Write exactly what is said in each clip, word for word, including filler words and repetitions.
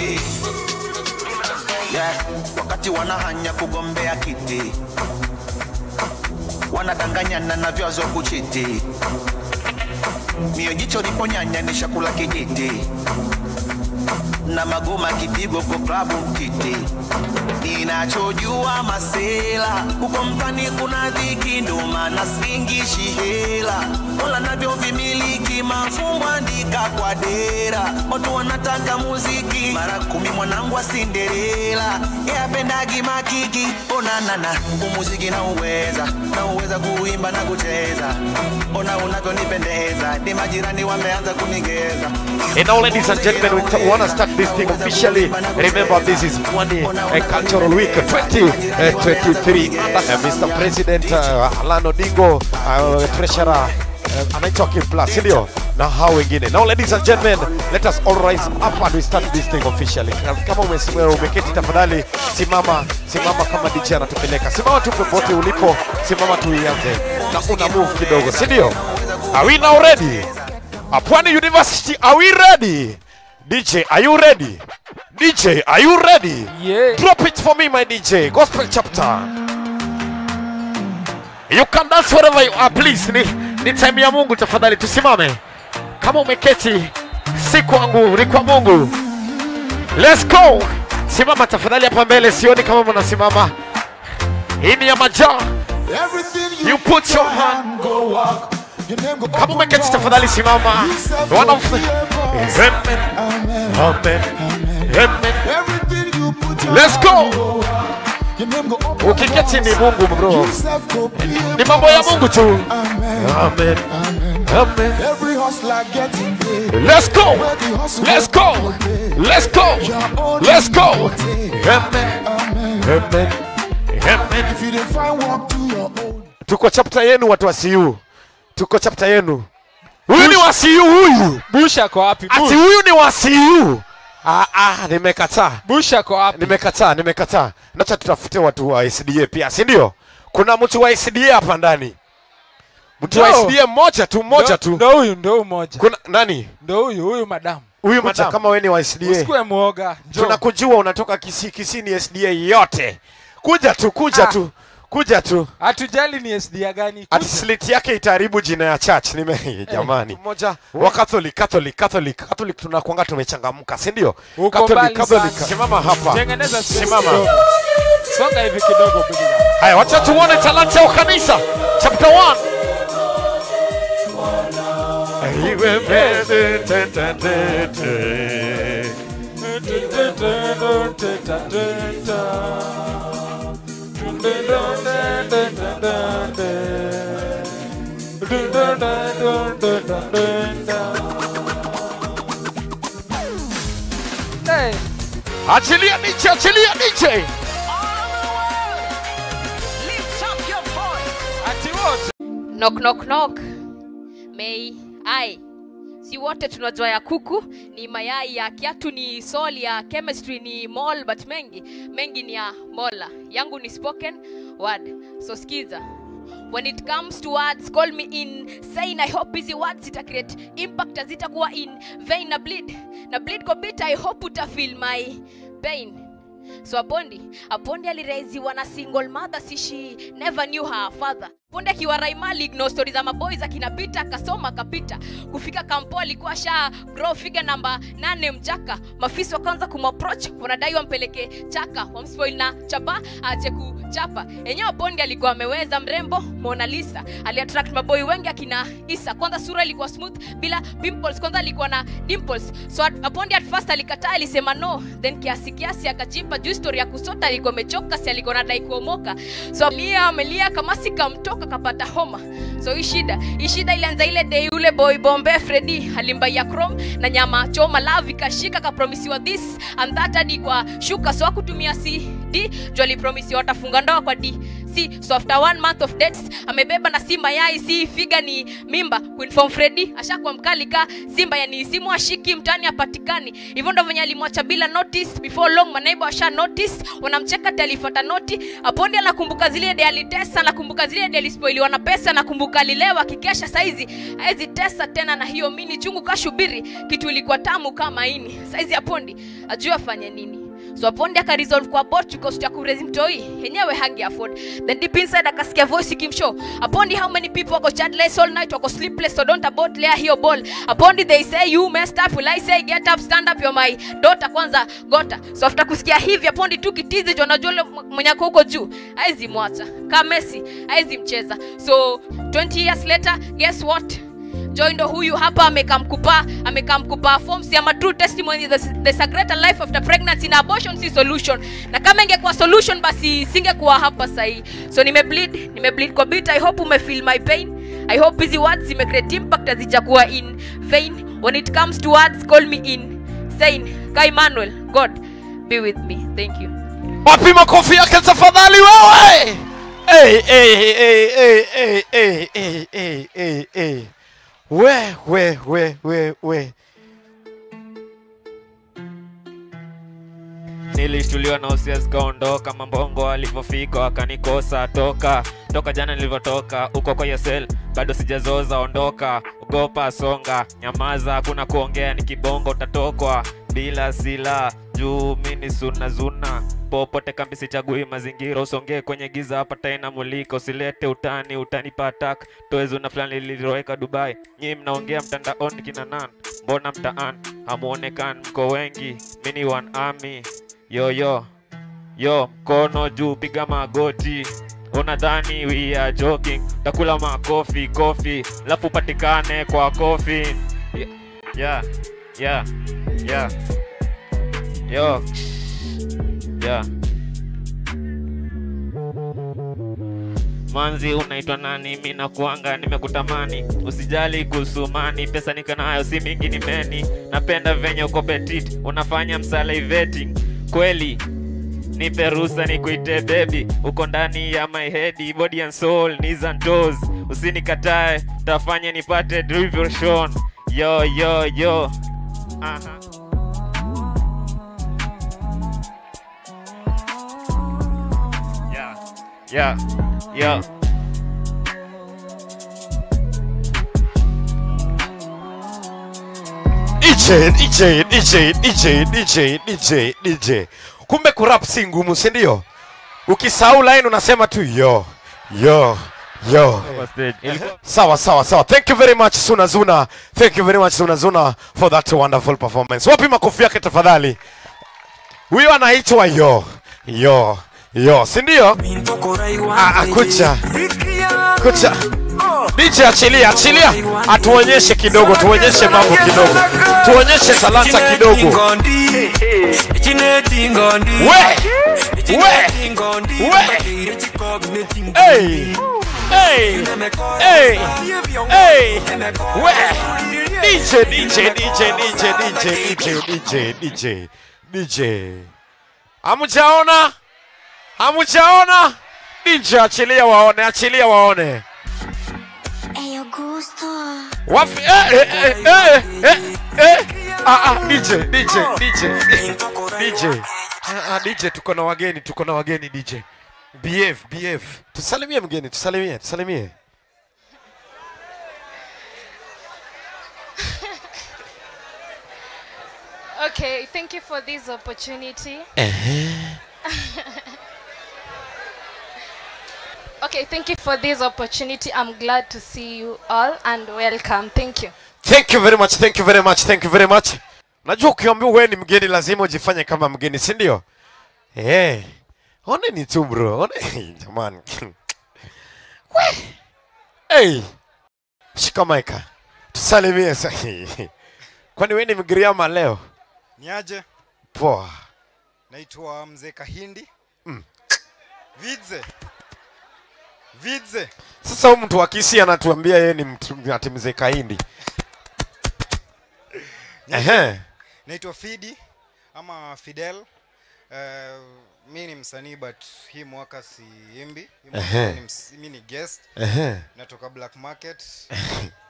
kiti. Yeah, wakati wanahanya kugombea kiti, wanadanganyana na vyazo kuchiti. Mio jicho liponyanya ni chakula kijiti, na magoma kipigo kwa klabu kiti. Ninachojua masela uko mtani kuna dhiki, ndo maana singishi hela. Wala navyo vimiliki mafumbo andika kwa dera. Watu wanataka muziki mara kumi mwanangu Cinderella. Yapendagi makiki ona nana umuziki na uweza, na uweza kuimba na kucheza. Ona unavyonipendeza ni majirani wameanza kunigeza. And all ladies and gentlemen, we wanna start this thing officially. Remember, this is Pwani Cultural Week twenty twenty-three. Uh, uh, Mister President uh, Alan Odingo, uh, Treasurer uh, Anaitwa Placidio na hao wengine. Now ladies and gentlemen, let us all rise up and we start this thing officially. Kama umesimama umeketi tafadhali simama, simama kama D J anatupeleka. Simama tu popote ulipo, simama tu ianze. Na una move kidogo, si ndio? Are we now ready? Apwani University, are we ready? D J, are you ready? D J, are you ready? Yeah. Drop it for me, my D J. Gospel chapter. You can dance wherever you are, please. Ni, ni time ya Mungu tafadhali tusimame. Kama umeketi, si kwangu, ni kwa Mungu. Let's go. Simama tafadhali hapa mbele, sioni kama mnasimama. Hii ni ya maja. You, you put your hand, go walk. Kama umeketi tafadhali simama. One of the... Amen. Amen. Amen. Let's go. Ukiketi ni Mungu bro. Ni mambo ya Mungu tu. Amen. Amen. Let's go. Let's go. Let's go. Let's go. Amen. Amen. Amen. If you didn't find work to your own. Tuko chapter yenu watu wa C U. Tuko chapter yenu. Huyu ni wasiu huyu. Busha kwa wapi? Ati huyu ni wasiu. Ah ah, nimekataa. Busha kwa wapi? Nimekataa, nimekataa. Nacha tutafute watu wa S D A pia, si ndio? Kuna mtu wa S D A hapa ndani. Mtu no. wa S D A mmoja tu, mmoja no, tu. Ndio huyu, ndio mmoja. Kuna nani? Ndio huyu, huyu madam. Huyu madam kama wewe ni wa S D A. Usikue muoga. Tunakujua unatoka Kisii, Kisii ni S D A yote. Kuja tu, kuja ah. tu. Kuja tu. Hatujali ni S D A gani. Ati slate yake itaharibu jina ya church. Nime jamani. Hey, moja wa Catholic, Catholic, Catholic, Catholic tunakuanga tumechangamka, si ndio? Catholic, Catholic. Simama hapa. Tengeneza simama. Songa hivi kidogo bila. Haya, wacha tuone talanta ya kanisa. Chapter one. Iwe mbele tetatete. Tetatete. Achilia niche, achilia niche. Lift up your voice. Knock knock knock. May I. Si wote tunajua ya kuku ni mayai, ya kiatu ni soli, ya chemistry ni mol, but mengi mengi ni ya mola. Yangu ni spoken word. So skiza. When it comes to words, call me in. Saying I hope easy words ita create impact, azitakuwa in vain na bleed. Na bleed kwa bit, I hope uta feel my pain. So Apondi, Apondi alirezi wana single mother, si she never knew her father. Apondi akiwa Raimali, ignore stories za maboys, akinapita, kasoma, kapita. Kufika kampo alikuwa sha grow figure number nane mjaka. Mafisi wakaanza kumaproach, wanadai wampeleke chaka. Wamspoil na chapa, aje kuchapa. Enyewe Apondi alikuwa ameweza mrembo, Mona Lisa. Aliattract maboy wengi akina Isa. Kwanza sura ilikuwa smooth, bila pimples. Kwanza alikuwa na dimples. So Apondi at first alikataa, alisema no. Then kiasi kiasi akajipa. Juu story ya kusota alikuwa mechoka, si alikuwa nadai kuomoka. So amelia amelia kama sika mtoka kapata homa. So hii shida hii shida ilianza ile day ule boy bombe Freddy halimba ya chrome na nyama choma, love ikashika, kapromisiwa this and that hadi kwa shuka. So akutumia C D juu alipromisiwa atafunga ndoa kwa D. See, so after one month of dates amebeba na simba yai, si figa ni mimba. Kuinform Freddy ashakuwa mkali ka simba, yani simu ashiki mtani apatikani. Hivyo ndio venye alimwacha bila notice. Before long manaiba asha notice, wanamcheka talifuata noti. Apondi anakumbuka zile daily tests, anakumbuka zile daily nilispoiliwa na pesa na kumbuka lilewa kikesha saizi haizi tesa tena na hiyo mini chungu kashubiri kitu ilikuwa tamu kama ini saizi ya Pondi ajua fanya nini. So Pondi aka resolve kwa bot because ya kurezi mtoi yenyewe hangi afford. Then deep inside akasikia voice ikimshow Pondi, how many people wako childless all night wako sleepless so don't abort lea hiyo ball. Pondi, they say you messed up, will I say get up, stand up, you're my daughter kwanza gota. So after kusikia hivi Pondi tu kitizi jo najole mwenyako huko juu haizi mwacha kama Messi haizi mcheza. So twenty years later, guess what? Joindo huyu hapa amekamkupa amekamkupa forms ya true testimony, the, the sacred life after pregnancy na abortion si solution, na kama ingekuwa solution basi singekuwa hapa sahi. So nime bleed nime bleed kwa bit. I hope ume feel my pain. I hope these words zime create impact azijakuwa in vain. When it comes to words, call me in saying Kai Manuel, God be with me. Thank you. Wapi makofi yake tafadhali wewe. Hey hey hey hey hey hey hey hey hey hey. Where, where, where, where, where? Nilishtuliwa na usias kaondoka, mambongo alipofika akanikosa toka. Toka jana nilivyotoka uko kwa yesel bado sijazoza ondoka. Ogopa songa, nyamaza kuna kuongea ni kibongo utatokwa bila sila. Juu mini suna zuna popote kambi sichagui mazingira, usonge kwenye giza hapa taina mulika, usilete utani utanipataka toezo na fulani liliroweka Dubai. Nyinyi mnaongea mtandaoni kina nani, mbona mtaani hamuonekani, mko wengi mini one army. Yo yo yo, mkono juu piga magoti, unadhani we are joking, takula makofi kofi lafu patikane kwa kofi. Yeah yeah yeah. Yo. Yeah. Manzi unaitwa nani, mimi nakuanga nimekutamani, usijali kusumani, pesa nikanayo si mingi ni meni, napenda venye uko petite unafanya msala vetting kweli. Nipe ruhusa nikuite baby, uko ndani ya my head, body and soul knees and toes, usinikatae utafanya nipate devotion. Yo yo yo. Aha. Uh-huh. Yeah, yeah. D J, D J, D J, D J, D J, D J, D J. Kumbe kurap si ngumu, si ndio? Ukisahau line unasema tu yo, yo, yo. Sawa, sawa, sawa. Thank you very much Suna Zuna. Thank you very much Suna Zuna for that wonderful performance. Wapi makofi yake tafadhali. Huyu anaitwa yo, yo. Yo, si ndio? Ah, kucha. Kucha. D J achilia, achilia. Atuonyeshe kidogo, tuonyeshe mambo kidogo. Tuonyeshe talanta kidogo. We! We! We! Hey! Hey! Hey! Hey! We! D J, D J, D J, D J, D J, D J, D J, D J. Amjaona? Hamuchaona? D J achilia waone, achilia waone. Eyo gusto. Wafi eh eh eh eh eh eh. Ah ah, D J, D J, D J, D J. Ah ah, D J, tuko na wageni, tuko na wageni D J. Behave, behave. Tusalimie mgeni, tusalimie, tusalimie. Okay, thank you for this opportunity. Eh. Okay, thank you for this opportunity. I'm glad to see you all and welcome. Thank you. Thank you very much. Thank you very much. Thank you very much. Najua ukiambiwa wewe ni mgeni lazima ujifanye kama mgeni, si ndio? Eh. One ni tu bro. One jamani. Wewe. Eh. Shikamaika. Tusalimie sahihi. Kwani wewe ni mgiriama leo? Niaje? Poa. Naitwa Mzee Kahindi. Mm. Vidze. Vidze. Sasa huyu mtu akisi anatuambia yeye ni mtu ati Mzee Kahindi. Ehe. Naitwa Fidi ama Fidel. Eh, uh, mimi ni msanii but hii mwaka siimbi. Mimi ni guest. Ehe. Natoka Black Market.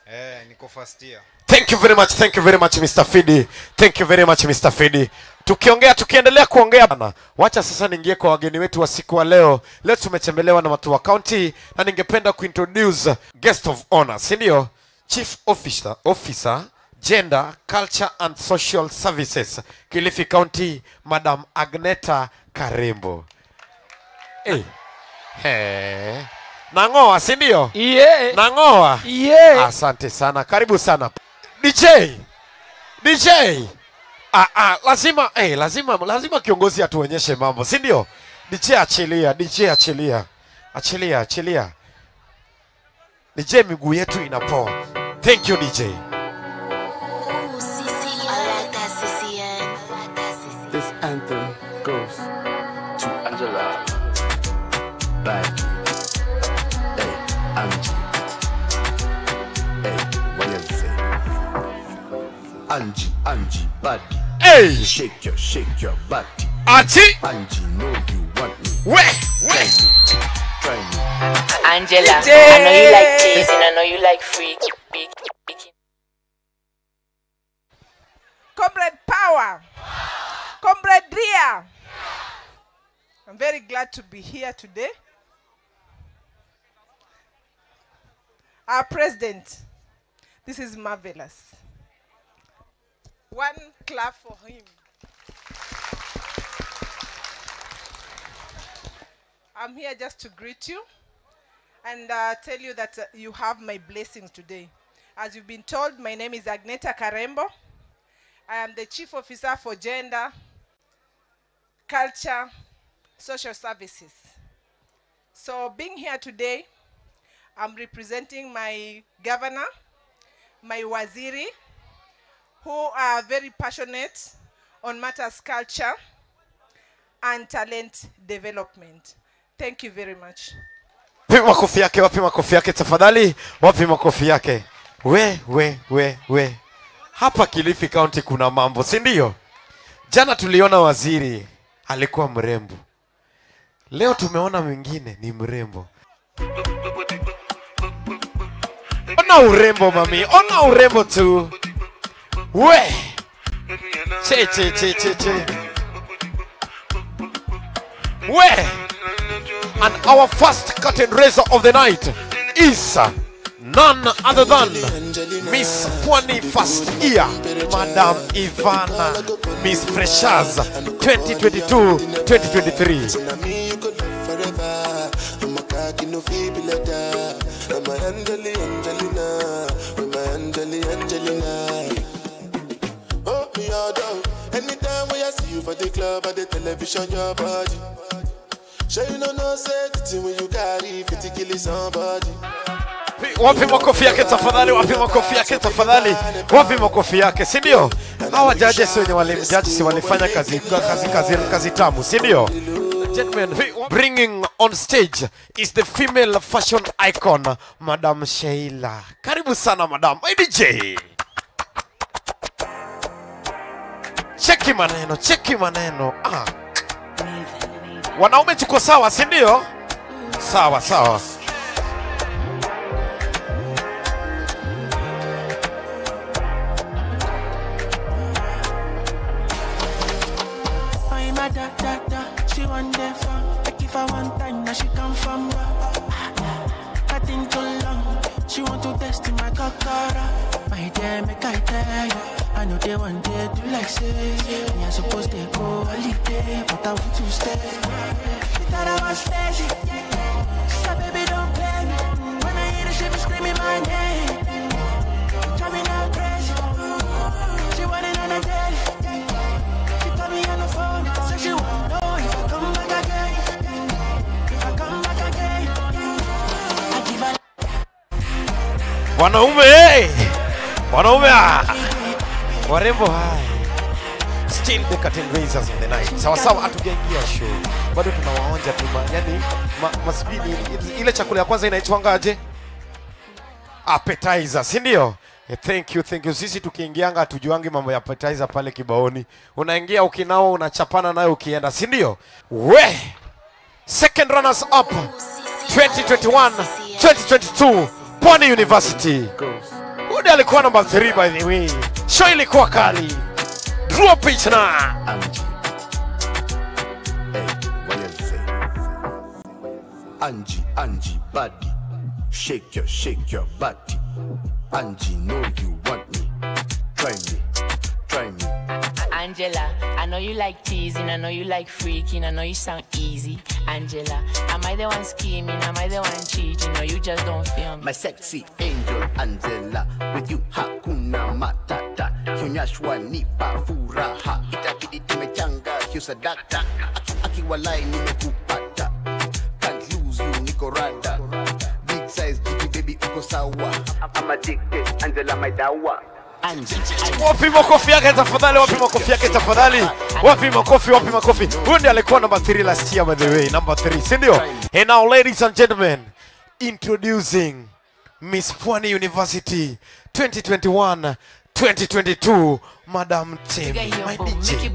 Thank you very much, thank you very much Mister Fidi. Thank you very much Mister Fidi. Tukiongea, tukiendelea kuongea bana. Wacha sasa ningie kwa wageni wetu wa siku wa leo. Leo tumetembelewa na watu wa county na ningependa kuintroduce guest of honor, si ndio? Chief Officer, Officer Gender, Culture and Social Services, Kilifi County, Madam Agneta Karembo. Eh. Hey. Nangoa, si ndio? Yeah. Nangoa. Yeah. Asante sana. Karibu sana. D J. D J. Ah ah, lazima eh lazima lazima kiongozi atuonyeshe mambo, si ndio? D J achilia, D J achilia. Achilia, achilia. D J miguu yetu inapoa. Thank you D J. This anthem goes to Angela. Bye. Angie, Angie, buddy. Hey! Shake your, shake your body. Angie! Angie, know you want me. Where? Where? Try me. Angela, I know you like cheese and I know you like free. Comrade Power. Comrade Dria. I'm very glad to be here today. Our president. This is marvelous. One clap for him. I'm here just to greet you and uh, tell you that uh, you have my blessings today. As you've been told, my name is Agneta Karembo. I am the Chief Officer for Gender, Culture, Social Services. So being here today, I'm representing my governor, my waziri, who are very passionate on matters culture and talent development. Thank you very much. Wapi makofi yake, wapi makofi yake tafadhali, wapi makofi yake. We, we, we, we. Hapa Kilifi County kuna mambo, si ndio? Jana tuliona waziri, alikuwa mrembo. Leo tumeona mwingine ni mrembo. Ona urembo mami, ona urembo tu. Weh! Che, che, che, che, che. Weh! And our first curtain raiser of the night is none other than Miss Pwani First Year, Madam Ivana, Miss Freshers, twenty twenty-two twenty twenty-three. Anytime when I see you for the club or the television, your body. Sure you know no safety when you carry fifty killing somebody. Wapi makofi yake tafadhali, wapi makofi yake tafadhali, wapi makofi yake, si ndio? Hawa judges wenye wale judges walifanya kazi kazi kazi kazi tamu, si ndio? Gentlemen, bringing on stage is the female fashion icon, Madam Sheila. Karibu sana Madam D J. Cheki maneno, cheki maneno. Ah. Wanaume tuko sawa, si ndio? Sawa, sawa. Oi my dada, she wonder if I want time now she come from. I think too long. She want to test my cockara. My dear, make I tell you, I know they want to do like say. Me I suppose they go holiday, but I want to stay. She thought I was crazy, she said baby don't play me. When I hear the shit, screaming my name, driving out crazy. She wanted on a daily, she told me on the phone, said she won't know if I come back again, if I come back again. I give a wanaume, hey. Wanaume warembo hai. Still the curtain raisers of the night. Sawa sawa atujaingia show. Bado tunawaonja tu yani ma, masbini ile chakula ya kwanza inaitwa aje? Appetizer, si ndio? Yeah, thank you, thank you. Sisi tukiingianga hatujuangi mambo ya appetizer pale kibaoni. Unaingia ukinao unachapana nayo ukienda, si ndio? We second runners up twenty twenty-one twenty twenty-two Pwani University. Janade alikuwa number three by the way. Show ilikuwa kali. Drop it na. Angie. Hey, wayaze. Angie, Angie, body. Shake your, shake your body. Angie, know you want me. Try me, try me. Angela, I know you like teasing, I know you like freaking, I know you sound easy. Angela, am I the one scheming, am I the one cheating, or you just don't feel me? My sexy angel Angela, with you hakuna matata. Hunyashwa nipa furaha, itabidi tumechanga husadata. Akiwalai nimekupata, can't lose you niko rada. Big size beauty baby uko sawa, I'm addicted Angela my dawa. Wapi makofi yake tafadhali, wapi makofi yake tafadhali, wapi makofi, wapi makofi. Hundi alikuwa number three last year by the way, number three, sindio? And now ladies and gentlemen, introducing Miss Pwani University twenty twenty-one twenty twenty-two, Madam Tim, my D J.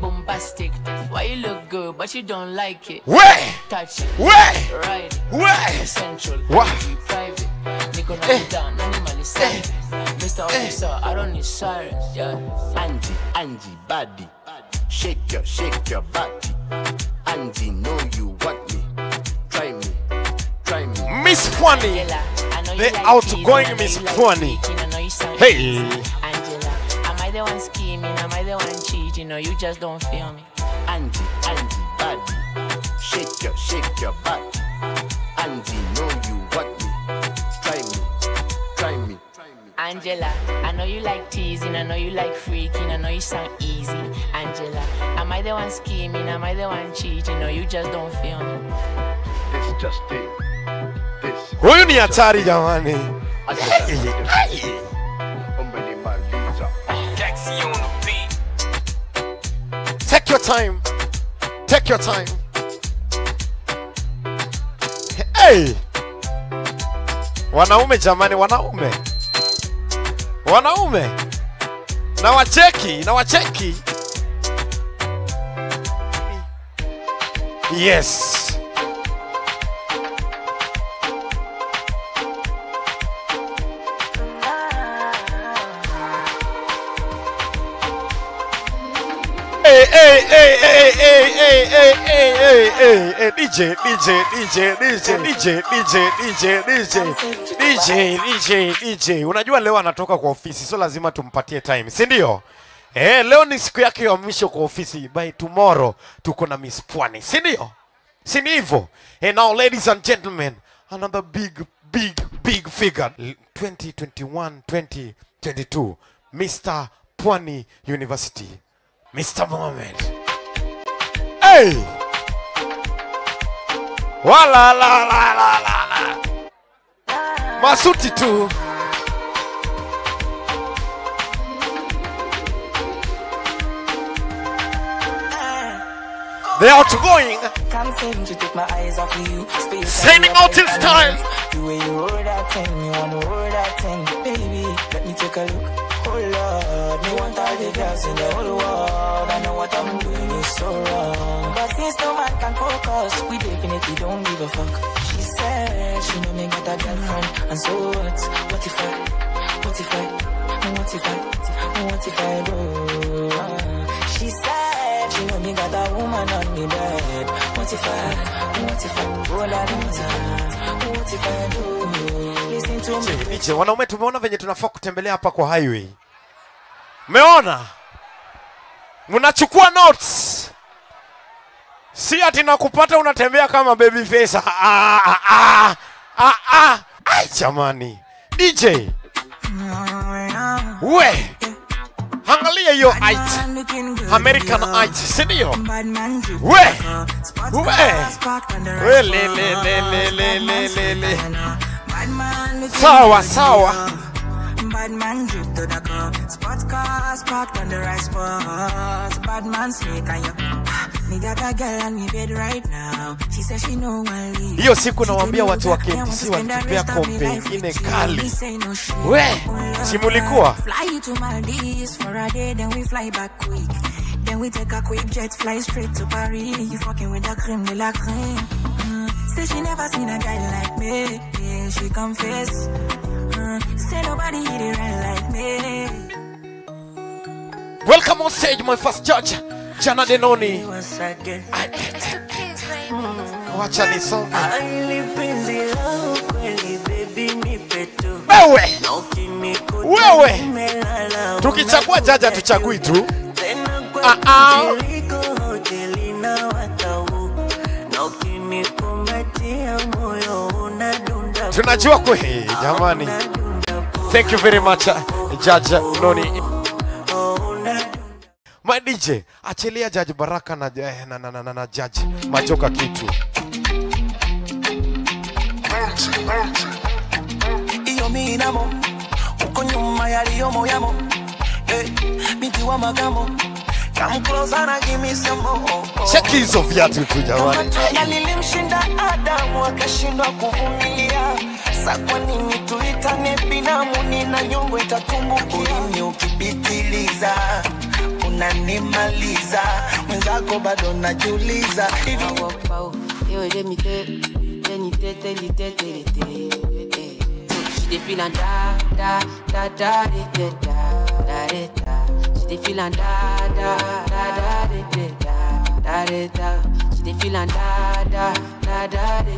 Why you look good, but you don't like it? Where? Touch it. Where? Right. Where? Central. What? Private. Eh. Down. Eh. Mister Officer, eh. I don't need sirens. Yeah. Angie, Angie, body. Shake your, shake your body. Angie, know you want me. Try me, try me. Miss Pwani, the outgoing Miss Pwani. Hey. Am I the one scheming? Am I the one cheating? Or you just don't feel me? Angie, Angie, body. Shake your, shake your body. Angie, know you want me. Try me, try me. Angela, I know you like teasing, I know you like freaking, I know you sound easy. Angela, am I the one scheming? Am I the one cheating? Or you just don't feel me? This just it. This. Huyu ni hatari jamani. Take your time, take your time. Hey, wanaume jamani, wanaume, wanaume, na wacheki, na wacheki. Yes. Hey, hey, hey, hey, hey, hey, hey, hey, hey, hey, hey, DJ, DJ, DJ, DJ, DJ, DJ, DJ, DJ, DJ, DJ. Unajua leo anatoka kwa ofisi, so lazima tumpatie time, si ndio? Eh, leo ni siku yake ya mwisho kwa ofisi, by tomorrow tuko na Miss Pwani, si ndio? Si ndivyo? And now ladies and gentlemen, another big, big, big figure. twenty twenty-one twenty twenty-two, Mister Pwani University. Mister Mohamed. Hey! Wala la la la la la. Masuti tu. They are outgoing. Sending out his time. The way you hold that thing, you wanna hold that thing. Baby, let me take a look. Oh Lord, me want all the girls in the whole world. I know what I'm doing is so wrong, but since no man can focus, we definitely don't give a fuck. She said she know me got a girlfriend, and so what? What if I, what if I, what if I, what if I do? She said she know me got a woman on me bed. What if I, what if I, what I do? What if I do? Nje wanaume tumeona venye tunafaa kutembelea hapa kwa highway. Meona? Mnachukua notes. Si ati nakupata unatembea kama baby face. Ah ah ah. Ah ah. Ai jamani. D J. We. Angalia hiyo height. American height. Senior. We. We. We le le le le le le. Sour, sour. Bad man drip to the car. Sports cars parked on the right spot. Bad man snake and you. Me got a girl on me bed right now. She says she know one leave. Hiyo siku nawaambia watu wa Kenti si wakipea kombe ingine kali. We, simulikuwa. Fly to Maldives for a day then we fly back quick. Then we take a quick jet fly straight to Paris. You fucking with the creme de la creme. Say she never seen a guy like me. Yeah, she confess. Uh, Say nobody hit it right like me. Welcome on stage, my first judge, Janade Nono. Watch out this song. Wewe, wewe, tukichagua jaja tuchagui tu. Ah ah. Tunajua kwe, jamani. Thank you very much, Judge Noni. My D J, achilia Judge Baraka na na na na, na Judge Majoka kitu. Come closer and give me some more. Check this off ya tu tu jamani. Nilimshinda Adam akashindwa kuvumilia. Sakwa nini tuitane binamu nina nyongo itatumbukia. Ulimi ukipitiliza unanimaliza. Mwenzako bado najiuliza. Awa pao, yo jemi te, jeni te te li te te te. She de filan da da da da da da da da. She de filan da da da da da da da da. She de filan da da da da da da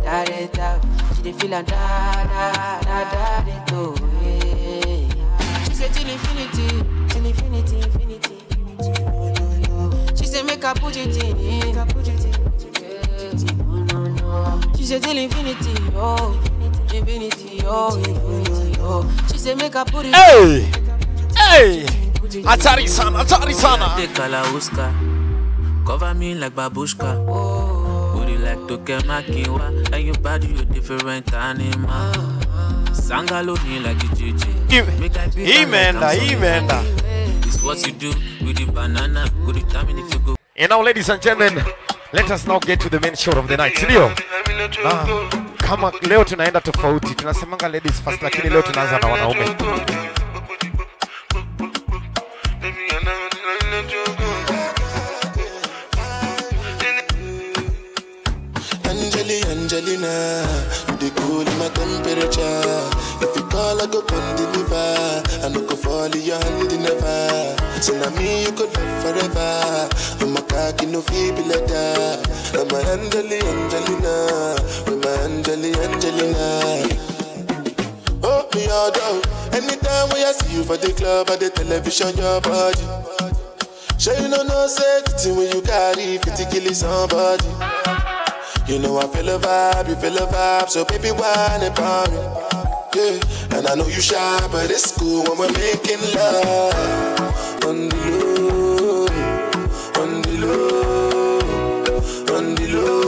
da da. She de filan da da da da da da. She said till infinity, till infinity, infinity. She said make a put it in, make a put it in. No no no. She said till infinity, oh. Infinity, oh, infinity, oh. She said, make up put it. Hey! Hey! Atari sana, Atari sana. Take a la uska. Cover me like babushka. Put it like Toke Makiwa. And your body, you different animal. Sangalo me like a J J. Emenda, Emenda. This what you do with the banana. Good determine if you go. And now, ladies and gentlemen, let us now get to the main show of the night. Leo. Ah. Kama leo tunaenda tofauti, tunasemanga ladies first, lakini leo tunaanza na wanaume. Angelina, Angelina, you cool my temperature. If you call I go come deliver, I no go fall your hand never. So now me you could live forever. I'm a cocky no feeble letter. I'm a Angelina, Angelina. Angelina, Angelina. Oh, me all down. Anytime when I see you for the club or the television, your body. Sure you know no safety when you carry fifty killing somebody. You know I feel a vibe, you feel a vibe, so baby why not buy me? Yeah, and I know you shy, but it's cool when we're making love. On the low, on the low, on the low.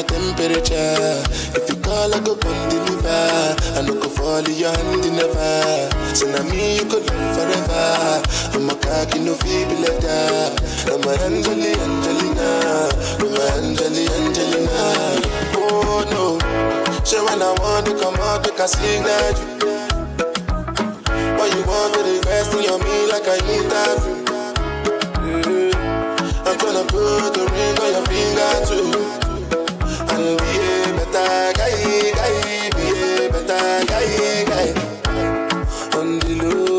Temperature. If you call, I go come deliver. I no go fall in your hand never. So now me you could live forever. I'm a cocky no feeble letter. I'm a Angelina, Angelina. I'm a Angelina, Angelina. Oh no, so when I want to come out, I can sing that you. But you want to invest in your me like I need that. I'm gonna put the ring on your finger too. Be a better guy, guy, be a better guy, guy. On the low,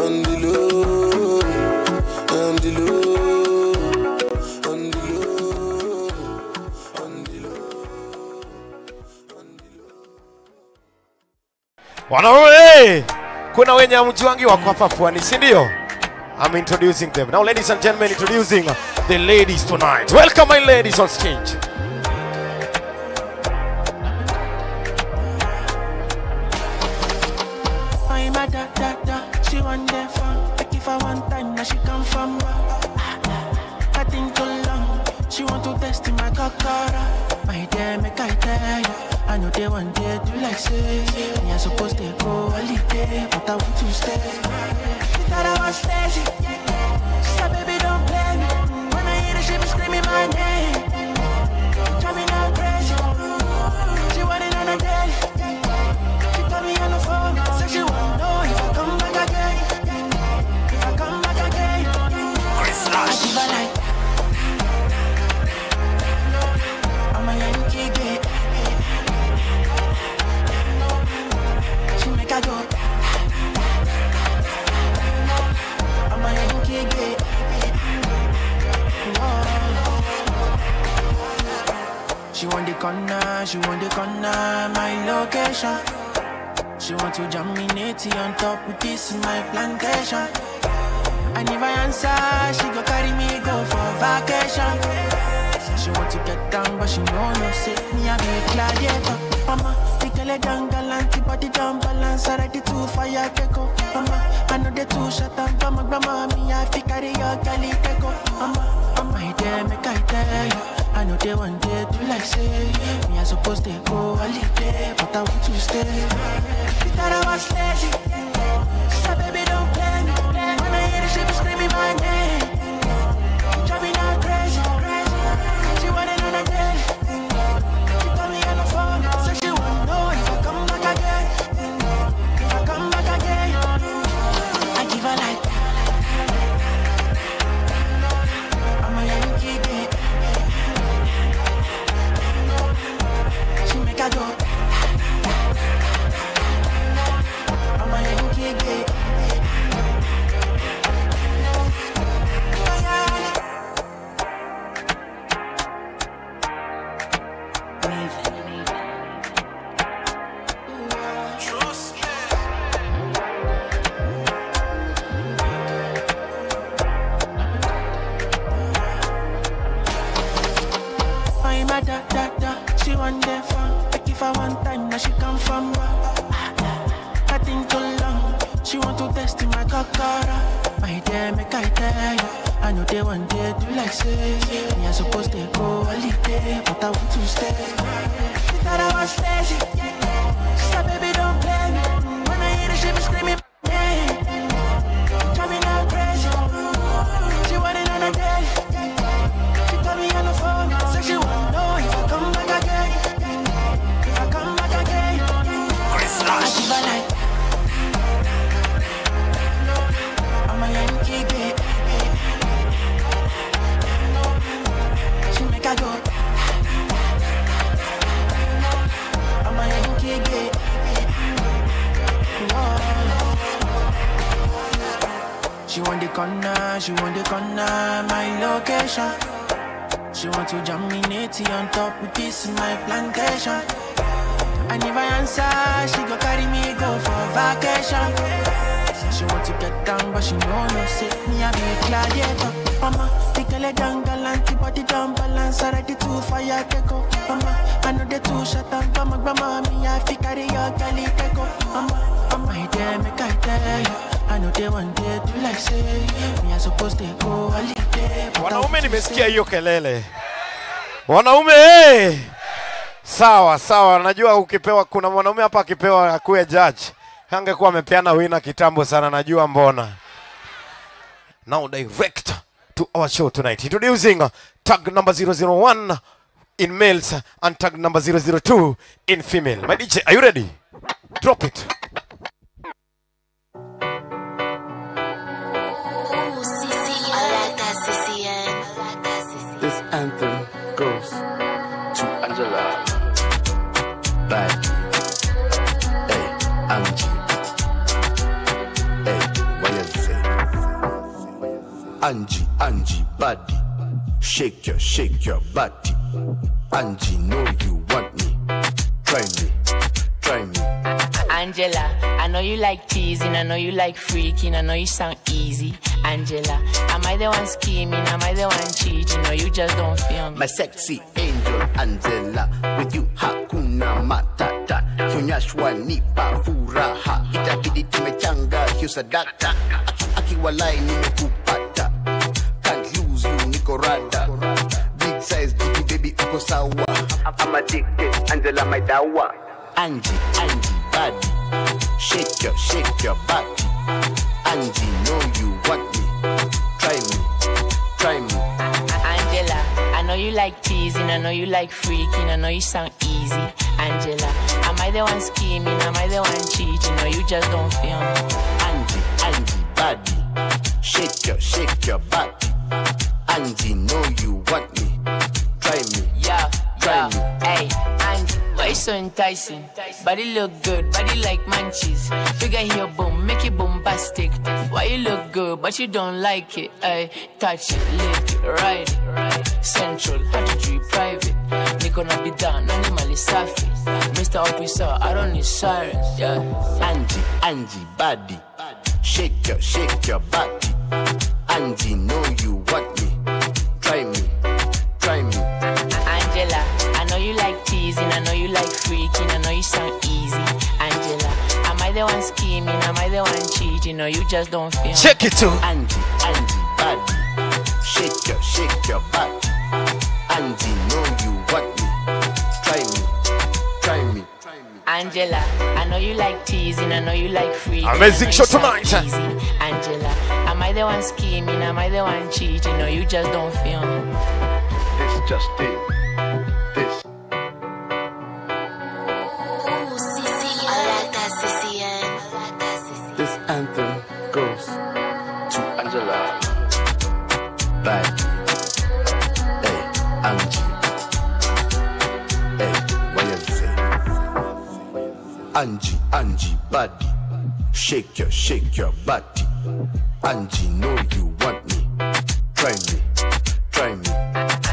on the low, on the low, on the low, on the low, on the low. Wanawe, kuna wenye hamjuangi wako hapa Pwani, si ndio? I'm introducing them. Now ladies and gentlemen, introducing the ladies tonight. Welcome my ladies on stage. My dear, make I tell you, I know they want to do like say. Me I supposed to go holiday, but I want to stay. She thought I was crazy. She said, baby, don't play me. When I hear the shit, screaming my name. Driving out crazy. She wanted on a date. She told me on the phone, said she won't know if I come back again. If I come back again, I give her like that. she want the corner, my location. She want to jam me natty on top with this in my plantation. And if I answer, she go carry me go for vacation. She want to get down, but she know no sit me a be gladiator. Mama, we tell her down galanty, body down balance, already too fire take up. Mama, I know they too shut down, grandma, grandma, me I fi carry your galley take up. Mama, mama, I dare make I tell you. I know they want day to like say me I supposed to go holiday, but I want to stay. You thought I was lazy, so baby don't blame me. When I hear the shit screaming my name, driving out crazy. She wanted on a day. She told me on the phone, so she won't know if I come back again. If I come back again, I give her like that. I'm a Yankee baby. I go. I'm a little kid, kid. I'm a da da da. She want the fun. For one time, now she come from I think too long. She want to test in my kakara. My dear, make I tell you. I know they want day to like say me I supposed to go holiday, but I want to stay. You thought I was lazy, so baby don't blame me. When I hear the shit screaming, hey, driving out crazy. She wanted on a day. She told me on the phone, so she won't know if I come back again. I give her like that. I'm a Yankee baby. She make her go. I'm a Yankee baby. Whoa. She want the corner, she want the corner, my location. She want to jam me natty on top with this in my plantation. And if I answer, she go carry me go for vacation. She want to get down, but she know no sit me a be gladiator. Mama, they tell her down galanty, body down balance, already too fire take up. Mama, I know they too shut down, grandma, grandma, me I fi carry your galley take up. Mama, mama, I dare make I tell you. I know they want day to like say me I supposed to go holiday. Wanaume nimesikia hiyo kelele. Wanaume eh. Sawa, sawa. Najua ukipewa, kuna mwanaume hapa akipewa akuwe judge. Angekuwa amepeana wina kitambo sana, najua mbona. Now direct to our show tonight. Introducing tag number zero zero one in males and tag number zero zero two in female. My D J, are you ready? Drop it. This anthem goes to Angela. Hey, Angie. Hey, what you say? Angie, Angie, body. Shake your, shake your body. Angie, know you want me. Try me, try me. Angela, I know you like teasing, I know you like freaking, I know you sound easy. Angela, am I the one scheming? Am I the one cheating? No, you just don't feel me. My sexy angel, Angela, with you, hakuna matata. Kunyashwa nipa furaha. Itabidi tumechanga, husadata. Akiwalai nimekupata. Can't lose you, niko rada. Big size, baby, baby, uko sawa. I'm addicted, Angela, my dawa. Angie, Angie, body. Shake your, shake your body. Angie, know you want me. Try me, try me. Angela, I know you like teasing, I know you like freaking, I know you sound easy. Angela, am I the one scheming? Am I the one cheating? Or you just don't feel me? Angie, Angie, body. Shake your, shake your body. Angie, know you want me. Try me, yeah, try yeah. me. Hey, Angie. it's so enticing. Body look good, body like munchies. Figure here, boom, make it bombastic. Why you look good, but you don't like it? I touch it, lick it, ride it, right. Central, how to treat private. Nikona be down, animal is safi. Mister Officer, I don't need sirens, yeah. Angie, Angie, body. Shake your, shake your body. Angie, know you want me. Try me, try me. Angela, I know you like teasing, I know you like freaking, I know you sound easy. Angela, am I the one scheming, am I the one cheating, or you just don't feel? Check it too. Angie, Angie, body. Shake your, shake your body. Angie, know you want me. Try me, try me. Angela, I know you like teasing, I know you like free. Amazing show tonight. Easy. Angela, am I the one scheming? Am I the one cheating? Or you just don't feel me? It's just it. This. This anthem goes to Angela. Bye. Hey, Angie. Angie, Angie, body, shake your, shake your body. Angie, know you want me. Try me, try me.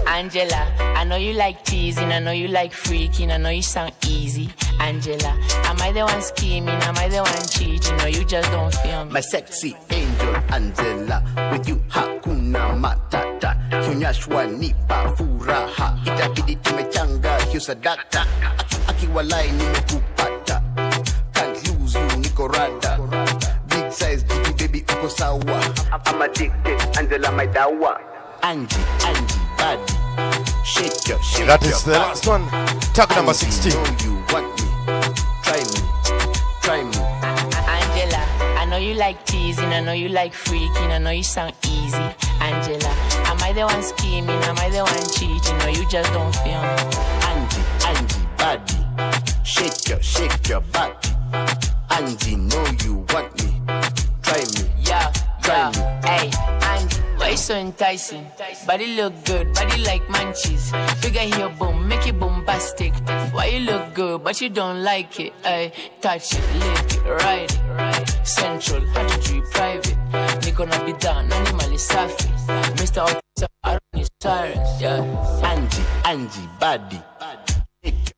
Angela, I know you like teasing, I know you like freaking, I know you sound easy. Angela, am I the one scheming? Am I the one cheating? Or you just don't feel me? My sexy angel, Angela, with you hakuna matata. Kunyashwa nipa furaha. Itabidi tumechanga hiusadata. Akiwalai nimekupata. Corada. Big size, big baby, uko sawa. I'm addicted, Angela, my dawa. Angie, Angie, body. Shake your, shake that your. That is the body. Last one. Tag number sixteen. Know you want me. Try me, try me. Angela, I know you like teasing, I know you like freaking, I know you sound easy. Angela, am I the one scheming? Am I the one cheating? Or you just don't feel me? Angie, Angie, body. Shake your, shake your body. Angie, know you want me. Try me, yeah, try yeah. me. Hey, Angie, why so enticing? Body look good, body like munchies. Figure here, boom, make it bombastic. Why you look good, but you don't like it? I touch it, lick it, ride it, right. Central, how to treat private. Nikona be down, animal is safi. Mister Officer, I don't need sirens, yeah. Angie, Angie, body.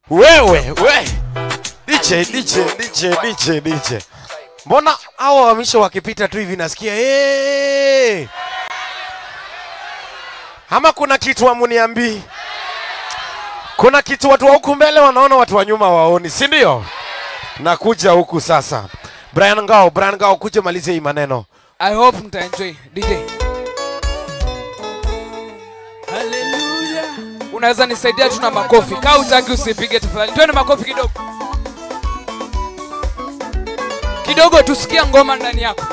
Wewe, wewe. DJ, DJ, DJ, DJ, DJ. Mbona hawa wamisho wakipita tu hivi nasikia hey! Ama kuna kitu wamuniambi. Kuna kitu watu wa huku mbele wanaona watu wa nyuma waoni, si ndio? Nakuja huku sasa. Brian Ngao, Brian Ngao kuja malize hii maneno. I hope mta enjoy D J. Hallelujah. Unaweza nisaidia tuna makofi. Kaa utaki usipige tafadhali. Twende makofi kidogo. Kidogo tusikia ngoma ndani yako.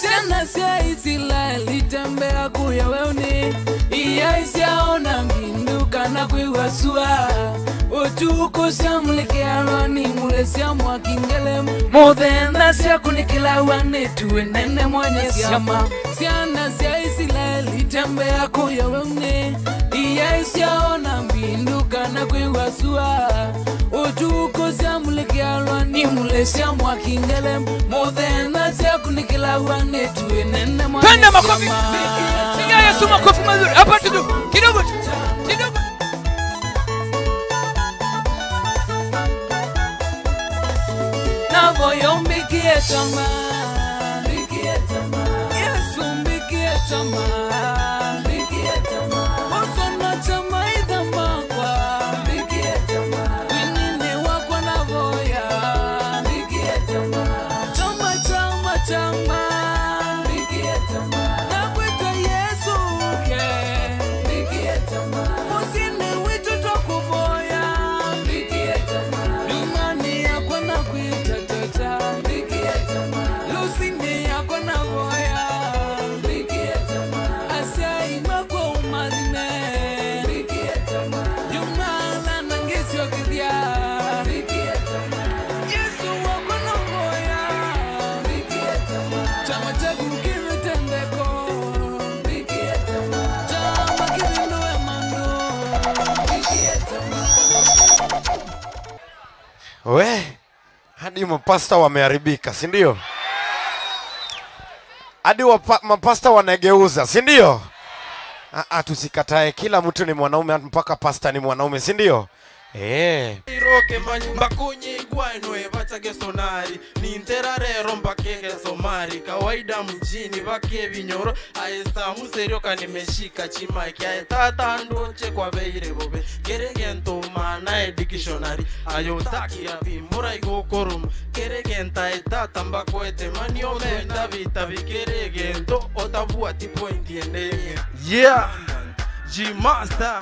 Sina sia hizi la litembea kuyaweuni. Iya isia ona mbinduka na kuiwasua. Utuko sia mulike aroni mule sia mwakingelemu. Mothe na sia kunikila wane tuenene mwenye siama. Sina sia hizi la litembea kuyaweuni. Yes, you're not being look and a queen was you are. Oh, two cosia mulekiala, Nimulesia, walking them more than that's a kunikila one day to an end. Panda Makofi, I assume a coffee mother. Up to do, get over it, get over it. Now, boy, you'll make it a man, make it a man. Yes, you'll make it a man. We, hadi mapasta wameharibika, si ndio? Hadi mapasta wanageuza, si ndio? Ah, tusikatae, kila mtu ni mwanaume mpaka pasta ni mwanaume, si ndio? Eh. Iroke manyumba kunyigwa enwe bachage sonari ninterarero mbakege somari kawaida mjini bake binyoro aesa museryoka nimeshika chimaki aetata ndoche kwa beire bobe keregento mana e dictionary ayotaki ya bimura igokorum keregenta etata mbakoete maniome ndavita vikeregento otabua tipo indiene yeah G master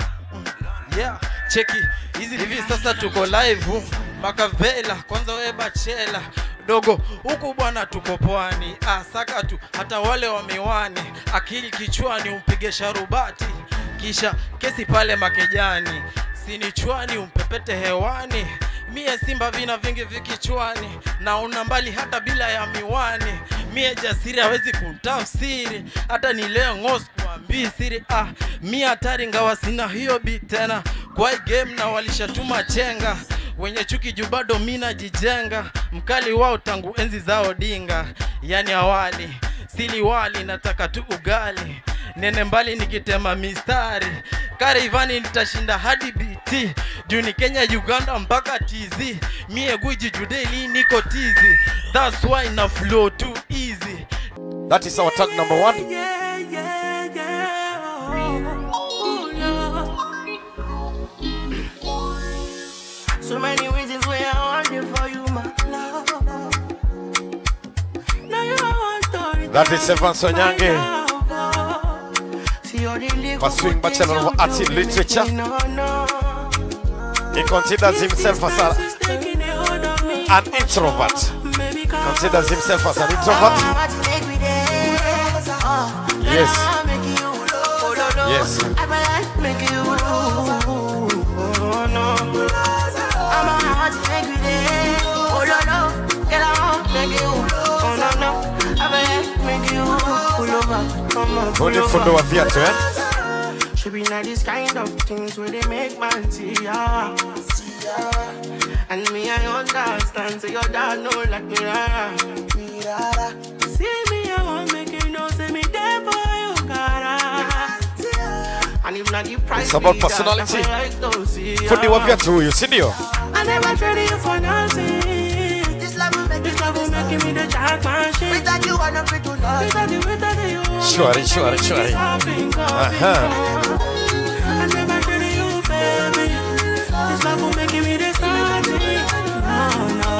yeah cheki hizi hivi sasa tuko live makavela kwanza we bachela dogo huku bwana tuko pwani asaka tu hata wale wa miwani akili kichwani umpige sharubati kisha kesi pale makejani sinichwani umpepete hewani mie simba vina vingi vikichwani na una mbali hata bila ya miwani mie jasiri hawezi kuntafsiri hata ni leo ngosu kuambi siri ah mie hatari ngawa sina hiyo bitena kwa game na walishatuma chenga wenye chuki jubado mina jijenga mkali wao tangu enzi zao dinga yani awali sili wali nataka tu ugali nene mbali nikitema mistari kare Ivani nitashinda hadi B T juni Kenya Uganda mpaka T Z mie guiji judeli niko tizi that's why na flow too easy that is our tag number one yeah, yeah, yeah. Oh, oh, so many reasons why I want you for you my love now you want that is Evan Sonyange pursuing Bachelor of Arts in Literature. He considers himself as a, an introvert. Considers himself as an introvert. Yes. Yes. Only for the theater, eh? Should be not this kind of things where they make man see ya. And me, I understand, so your dad know like me. See me, I won't make you know, say me there for you, cara. And if not, you price. It's about personality. For the theater, you see, you. I never traded you for nothing. This love is making me the jack machine. Without you, I don't fit to love. Without you, without you. Sure, sure, sure. Uh-huh. I never tell you, baby. This love is making me the jack machine. Oh, no.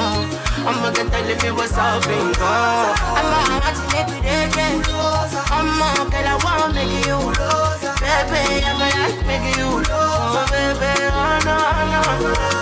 I'm not gonna tell you what's up, bingo. I'm not watching every day again. I'm not gonna wanna make you. Baby, I'm gonna make you. Oh, baby, oh, no, no. I'm not gonna make you.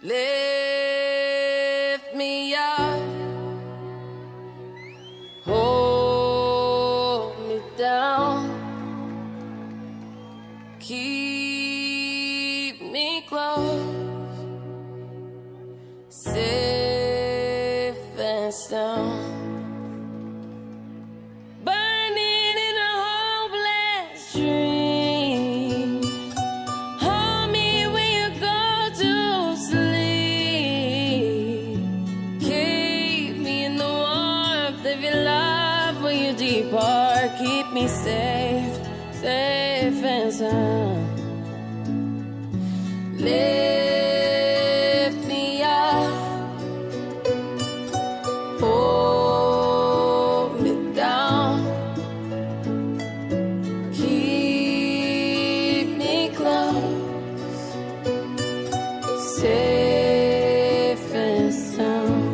Lift me up, hold me down, keep me close, safe and sound. Safe, safe and sound. Lift me up, hold me down, keep me close, safe and sound.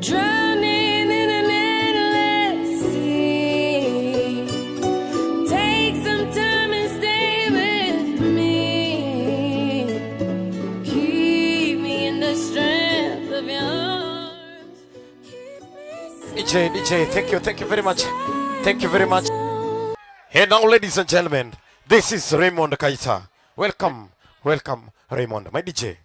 Drowning E J, E J, thank you, thank you very much. Thank you very much. And now, ladies and gentlemen, this is Raymond Kaita. Welcome, welcome, Raymond, my D J.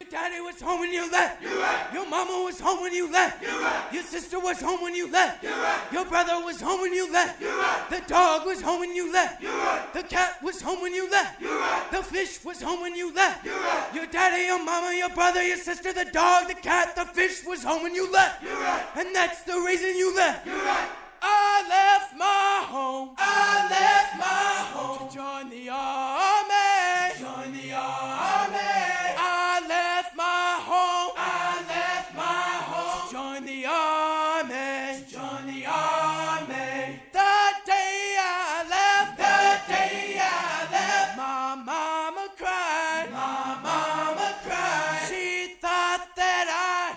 Your daddy was home when you left. You left. Your mama was home when you left. You left. Your sister was home when you left. You left. Your brother was home when you left. You left. The dog was home when you left. You left. The cat was home when you left. You left. The fish was home when you left. You left. Your daddy, your mama, your brother, your sister, the dog, the cat, the fish was home when you left. You left. And that's the reason you left. You left. I left my home. I left my home to join the army. To join the army. I left my home. I left my home to join the army. To join the army. The day I left. The day I left. My mama cried. My mama cried. She thought that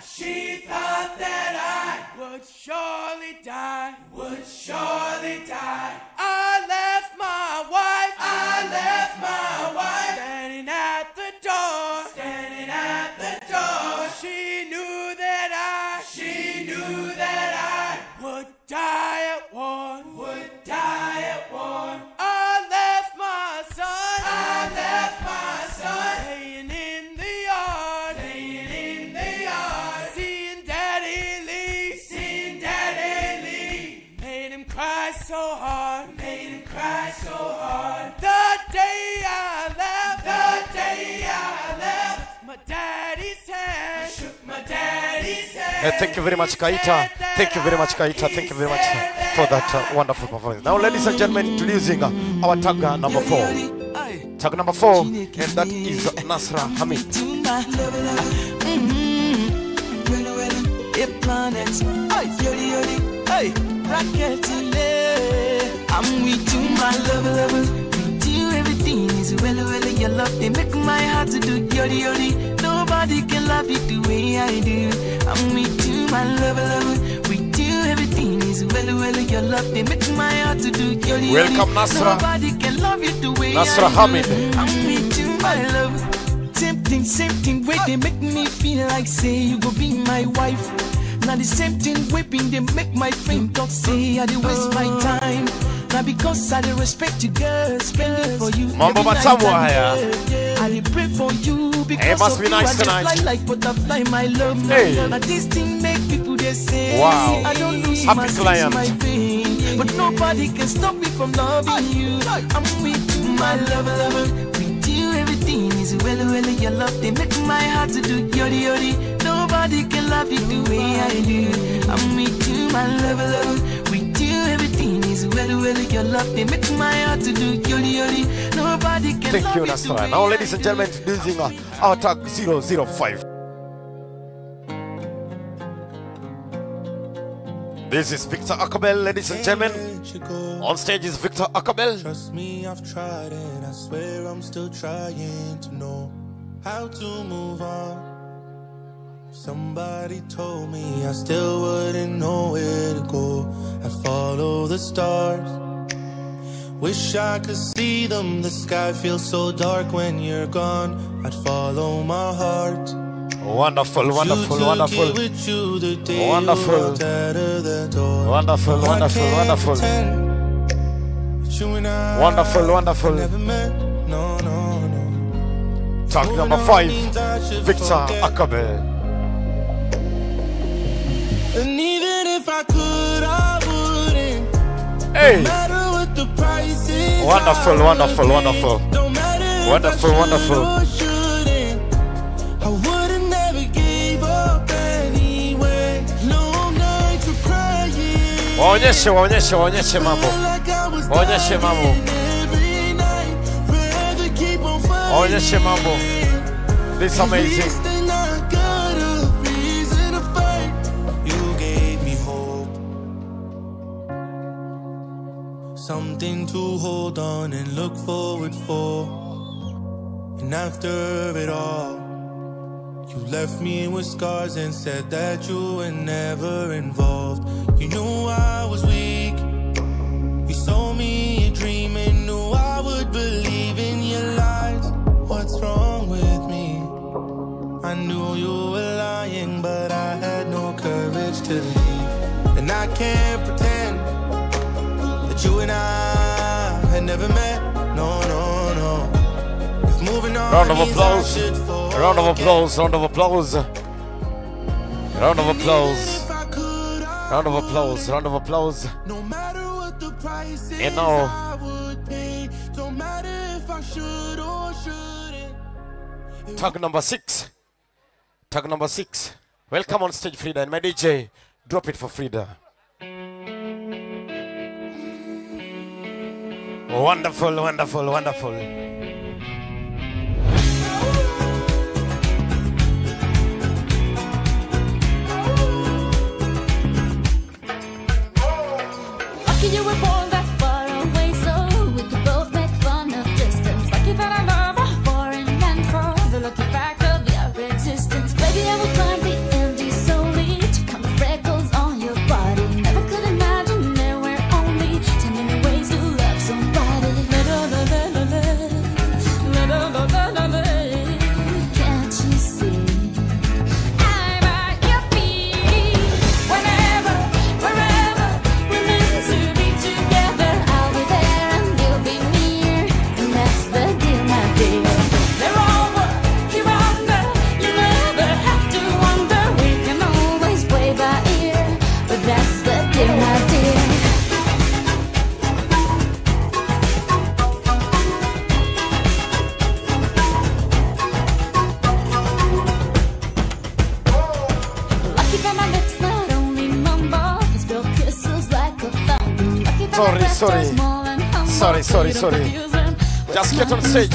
I. She thought that I would surely die. Would surely die. I left my wife. I left my wife standing at the door. Standing at the door. She knew that I. She knew that I would die at war. Would die at war. I left my son. I left my son laying in the yard. Laying in the yard. Seeing Daddy leave. Seeing Daddy leave. Made him cry so hard. Made him cry so hard. The day I left. The day I left. My daddy's hand. I shook my daddy's hand. Hey, thank you very much, Kaita. Thank you very much, Kaita. Thank you very much for that uh, wonderful performance. Now, ladies and gentlemen, introducing uh, our tag uh, number four. Tag number four, and that is Nasra Hamid. Hey, I'm with you, my love, love. With you, everything is well, well. Your love, they make my heart to do yori yori. Nobody can love it the way I do. I'm with you, my love, love. With you, everything is well, well. Your love, they make my heart to do yori yori. Welcome, Nasra. Nobody can love you the way Nasra I do. Hamid. I'm with you, my love. Same thing, same thing. Way they make me feel like say you will be my wife. Now the same thing whipping, they make my friend talk, say I did waste my time. Now because I did respect you, girl, spend it for you. Mambo Matamwa, yeah. I did pray for you because hey, must of be nice you, tonight. I just fly like butterfly, my love. Hey. Now this thing make people, they say, wow. I don't lose Happy my client. Sense, my pain. But nobody can stop me from loving you. I'm with you, my lover, lover. With you, everything is well, well, your love. They make my heart to do yori yori. Nobody can love you the way I do. I'm with you, my love, love. With you, everything is well, well. Your love, they make my heart to do yoli yoli. Nobody can Thank love you, Nasra. The way now, ladies and gentlemen, introducing our tag zero zero five. This is Victor Akabel, ladies and gentlemen. On stage is Victor Akabel. Trust me, I've tried it. I swear I'm still trying to know how to move on. Somebody told me I still wouldn't know where to go. I follow the stars. Wish I could see them. The sky feels so dark when you're gone. I'd follow my heart. Wonderful, wonderful, wonderful. Wonderful, wonderful, wonderful, wonderful. Wonderful, wonderful. No, no, no. Track number five, Victor Akabel. And even if I could, I wouldn't. Hey. No matter what the price is. Wonderful, wonderful, wonderful. Wonderful, wonderful. I wouldn't never give up anyway. Long nights of crying. Waonyeshe, waonyeshe, waonyeshe mambo. Waonyeshe mambo. Waonyeshe mambo. This is amazing. Something to hold on and look forward for. And after it all, you left me with scars and said that you were never involved. You knew I was weak. You sold me a dream and knew I would believe in your lies. What's wrong with me? I knew you were lying, but I had no courage to leave. And I can't pretend that you and I had never met. No, no, no. If moving on, round of applause. A round of applause. Round of applause. Round of applause. Round of applause. Round of applause. No matter what the price is, you know, I would pay. Don't matter if I should or shouldn't. Tug number six. Tug number six. Welcome on stage, Frida, and my D J. Drop it for Frida. Wonderful, wonderful, wonderful. How can you were born that far away, so we could both make fun of distance? Lucky that I love a foreign man for the lucky fact of your existence. Baby, I will climb the Sorry, sorry, sorry, sorry, sorry. Just get on stage.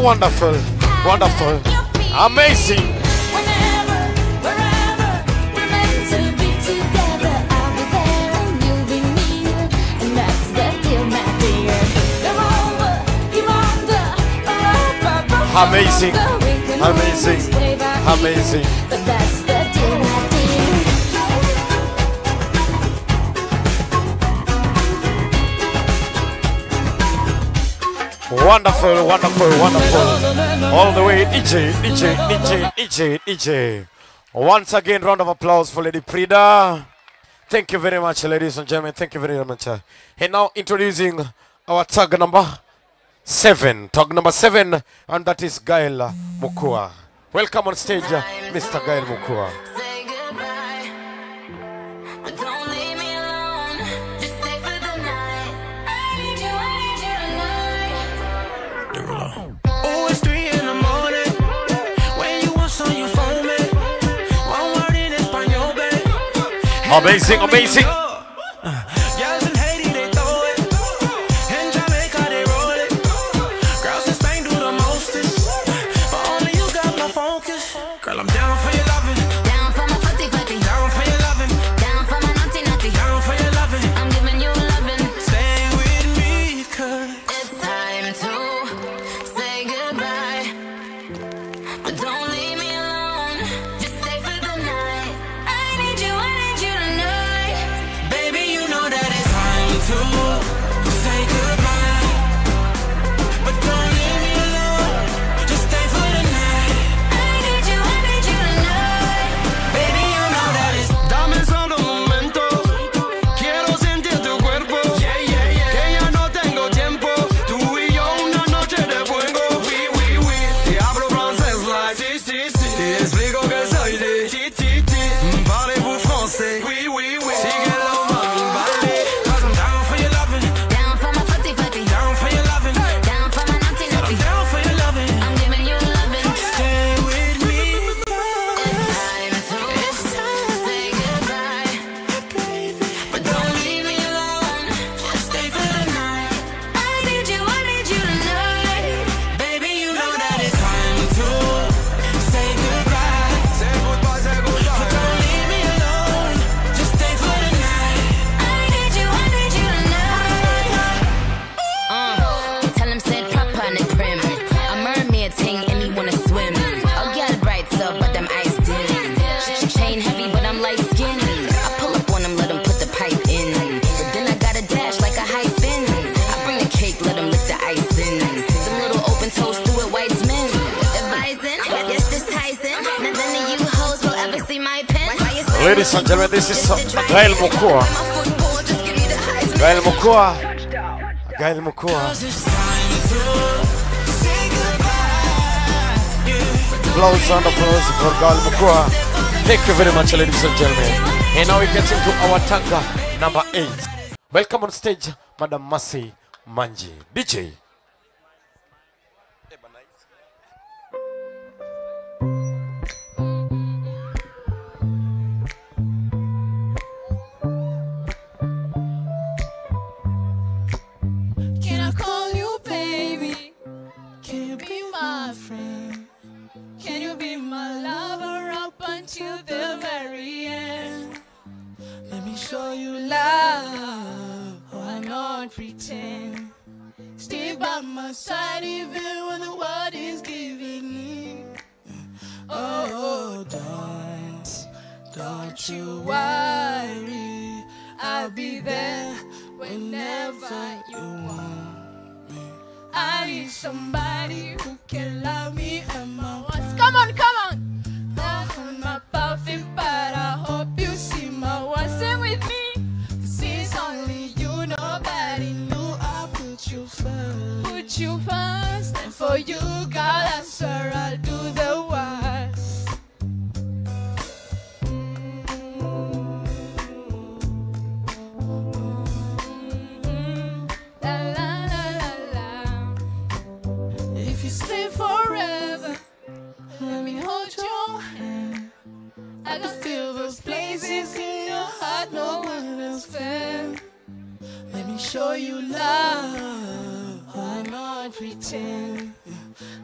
Full, wonderful, wonderful, amazing. Amazing, amazing, amazing. Wonderful, wonderful, wonderful. All the way, D J, D J, D J, D J, D J. Once again, round of applause for Lady Frida. Thank you very much, ladies and gentlemen. Thank you very much. And now introducing our tag number seven, talk number seven, and that is Gaella Mukua. Welcome on stage, uh, Mister Gaella Mukua. Say goodbye, but don't leave me alone. Just stay for the night. I need you, I need you tonight. Derulo. Oh, it's three in the morning. When you want some, you phone me. One word in Espanol, babe. Amazing, amazing. Uh. Ladies and gentlemen, this is Gaella Mukua. Gaella Mukua. Gaella Mukua. Applause and applause for Gaella Mukua. Thank you very much, ladies and gentlemen. And now we get into our tanga number eight. Welcome on stage, Madam Masi Manji. D J. Till the very end, let me show you love. Oh, I not pretend. Stay by my side even when the world is giving in. Oh, don't, don't you worry. I'll be there whenever you want me. I need somebody who can love me and my wants. Come on, come on. My perfect, but I hope you see my one. Sing with me. Since only you, nobody knew I put you first. Put you first, and for you, God, I swear I'll do the worst. Mm-hmm. La la la la la. If you stay forever, let me hold your hand. I can feel those places in your heart no one else felt. Let me show you love, why not pretend?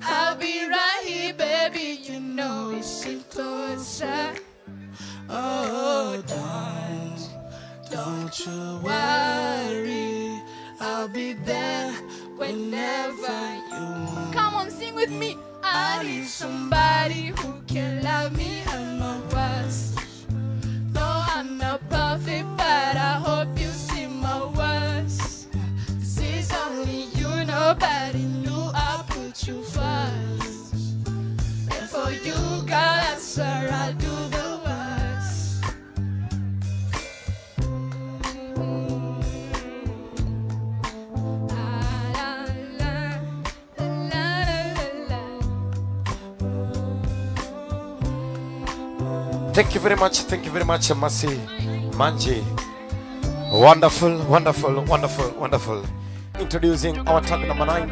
I'll be right here, baby, you know it's too closer. Oh, don't, don't you worry. I'll be there whenever you want. Come on, sing with me. I need somebody who can love me and my worst. No, I'm not perfect, but I hope you see my worst. Since only you, nobody knew I put you first. And for you, God, I swear I'll do the worst. Thank you very much, thank you very much, Masi Manji. Wonderful, wonderful, wonderful, wonderful. Introducing our tag number nine.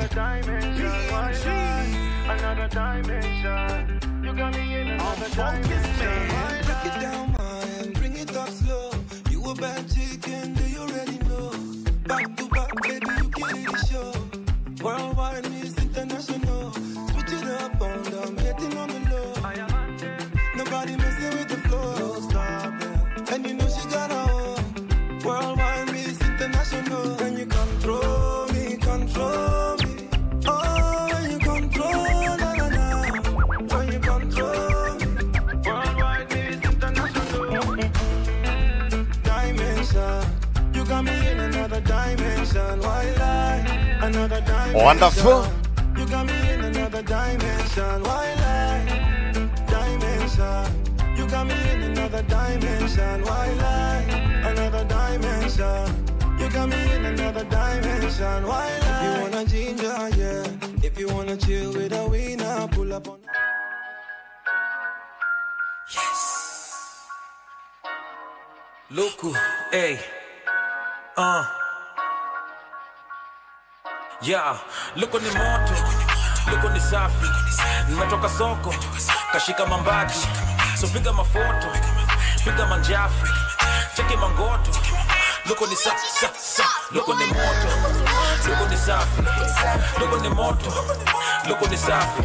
Worldwide is international. Switch it up on them, getting on the low. Nobody messing with the flow, stop it. And you know she got a home. Worldwide is international. When you control me, control me. Oh, when you control, na na na. When you control me. Worldwide is international. Dimension. You got me in another dimension. Why lie? Another dimension. Wonderful. You got me in another dimension. Why lie? You got me in another dimension. Why lie? Another dimension. You got me in another dimension. Why lie? If you wanna ginger, yeah. If you wanna chill with a winner, pull up on. Yes. Loku, hey. Uh. Yeah. Look on the motor. Luko ni safi, nimetoka soko, kashika mambaji. So piga mafoto, piga manjafu, cheki mangoto. Luko ni sa, sa, sa, luko ni moto. Luko ni safi, luko ni moto. Luko ni safi,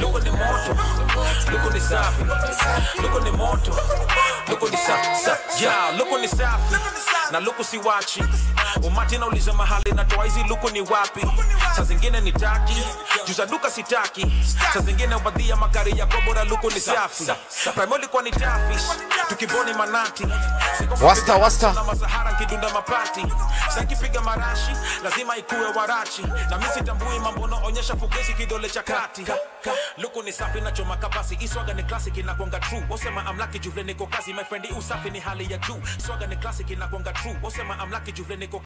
luko ni moto. Luko ni safi, luko ni moto. look on the south, yeah, look on the south. Na look on the wachi. Umati na uliza mahali na toizi look on the wapi. Sa zingine ni taki, juza duka si taki. Sa zingine ubadhi ya makari ya kobora look on the south. Primoli kwa ni tafish, tukiboni manati. Wasta, wasta. Sankipiga marashi, lazima ikuwe warachi. Na misi tambui mambono onyesha fugesi kidole chakati. Look on the safi na choma kabasi, iswaga ni classic na kwanga true. Osema I'm lucky juvle niko kazi, my friend usafi ni hali ya juu. Swaga ni classic na kwanga true. Osema I'm lucky juvle niko.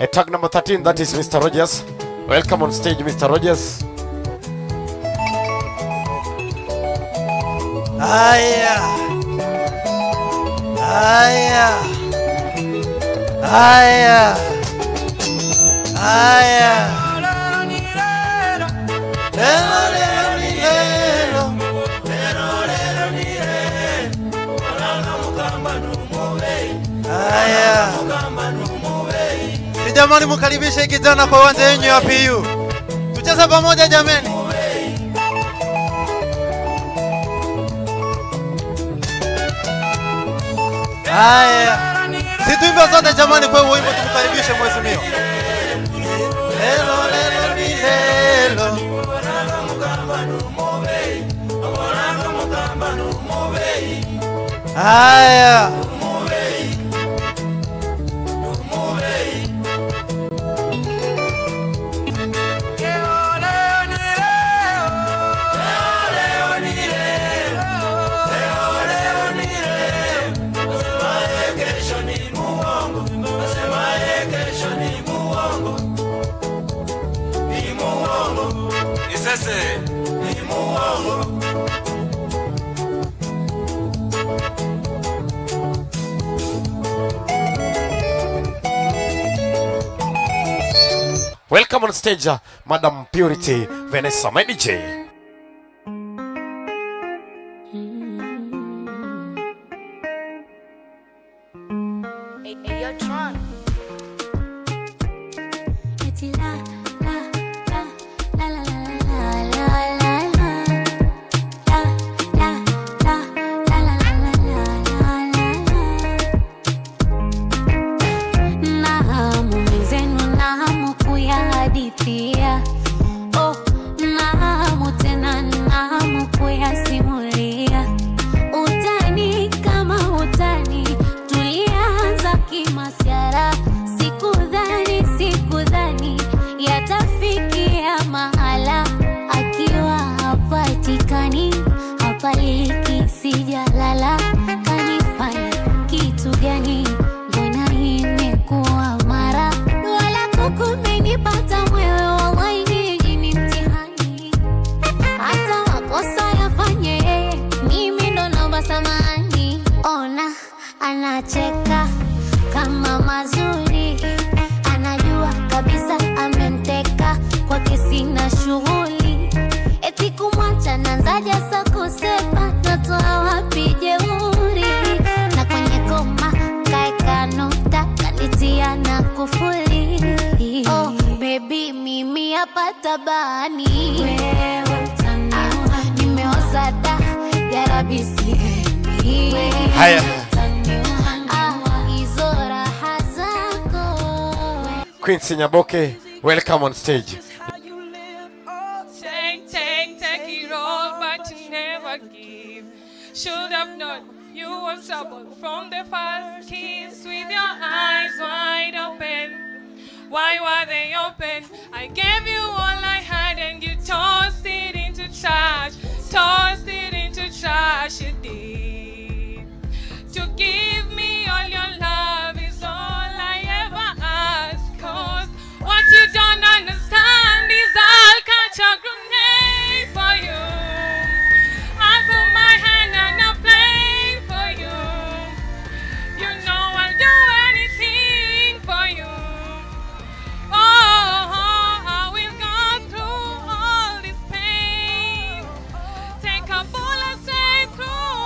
At tag number thirteen, that is Mister Rogers. Welcome on stage, Mister Rogers. Aya, aya, aya, aya. Jamani, mkaribishe kijana kwa uwanja wenyu wa P U. Tucheze pamoja jamani. Haya. Situimbe sote jamani kwa wimbo tukukaribishe mheshimiwa. Hello hello ni hello. Mwana mkamba numove. Mwana mkamba numove. Haya. Welcome on stage, uh, Madam Purity Vanessa, my D J. Nyaboke, welcome on stage. Take, take, take it all, but you never give. Should have known you were trouble from the first kiss with your eyes wide open. Why were they open? I gave you all I had and you tossed it into trash. Tossed it into trash, you did. To give me all your love is all I ever asked. What you don't understand is I'll catch a grenade for you. I'll put my hand on a plane for you. You know I'll do anything for you. Oh, I will go through all this pain. Take a bullet straight through.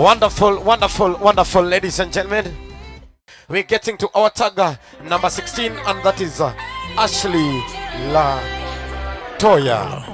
Wonderful, wonderful, wonderful, ladies and gentlemen. We're getting to our tagger number sixteen, and that is uh, Ashley La Toya.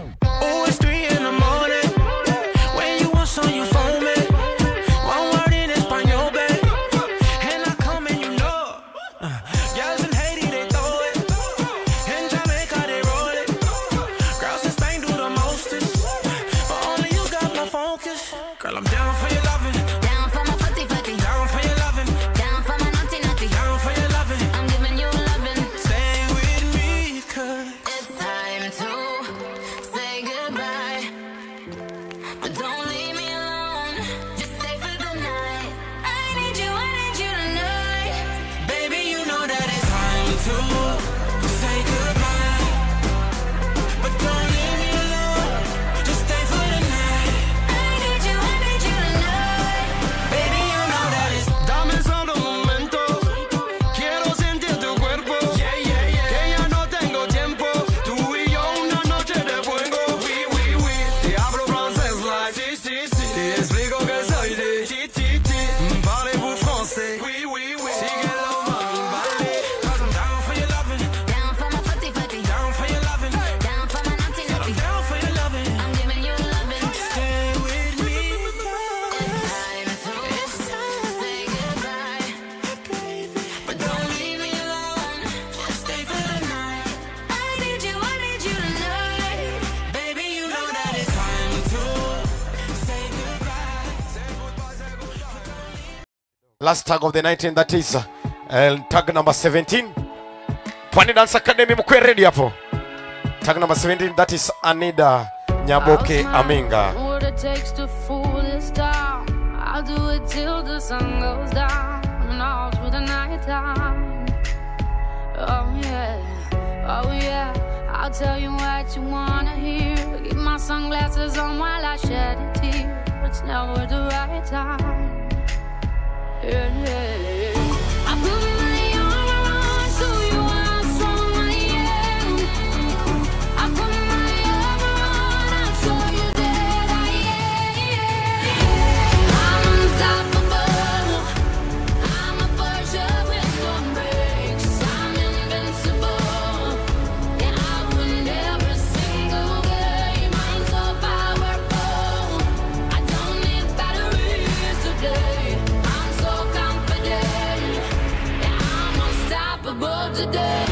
Last tag of the night, and that is uh, uh, tag number seventeen. Pwani Dance Academy mkwe ready hapo. Tag number seventeen, that is Anida Nyaboke Aminga. What it takes to fool this town. I'll do it till the sun goes down and all through the night time. Oh yeah, oh yeah. I'll tell you what you wanna hear. Keep my sunglasses on while I shed a tear. It's never the right time. Yeah, yeah, yeah. I put my armor on so you are strong I am. I put my armor on and show you that I am. I'm unstoppable. I'm a virgin with no breaks. I'm invincible. And I win every single game. I'm so powerful. I don't need batteries today. Today,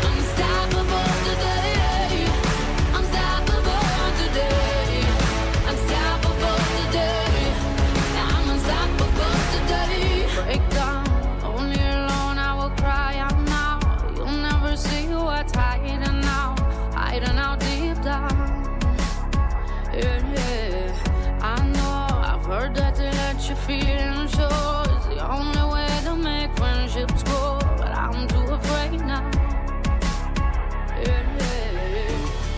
unstoppable today, unstoppable today, unstoppable today, I'm unstoppable today. Break down, only alone I will cry out now. You'll never see what's hiding out, hiding out deep down. Yeah, yeah, I know, I've heard that they let you feel and show. It's the only way to make friendships grow. I'm too afraid now. Yeah, yeah.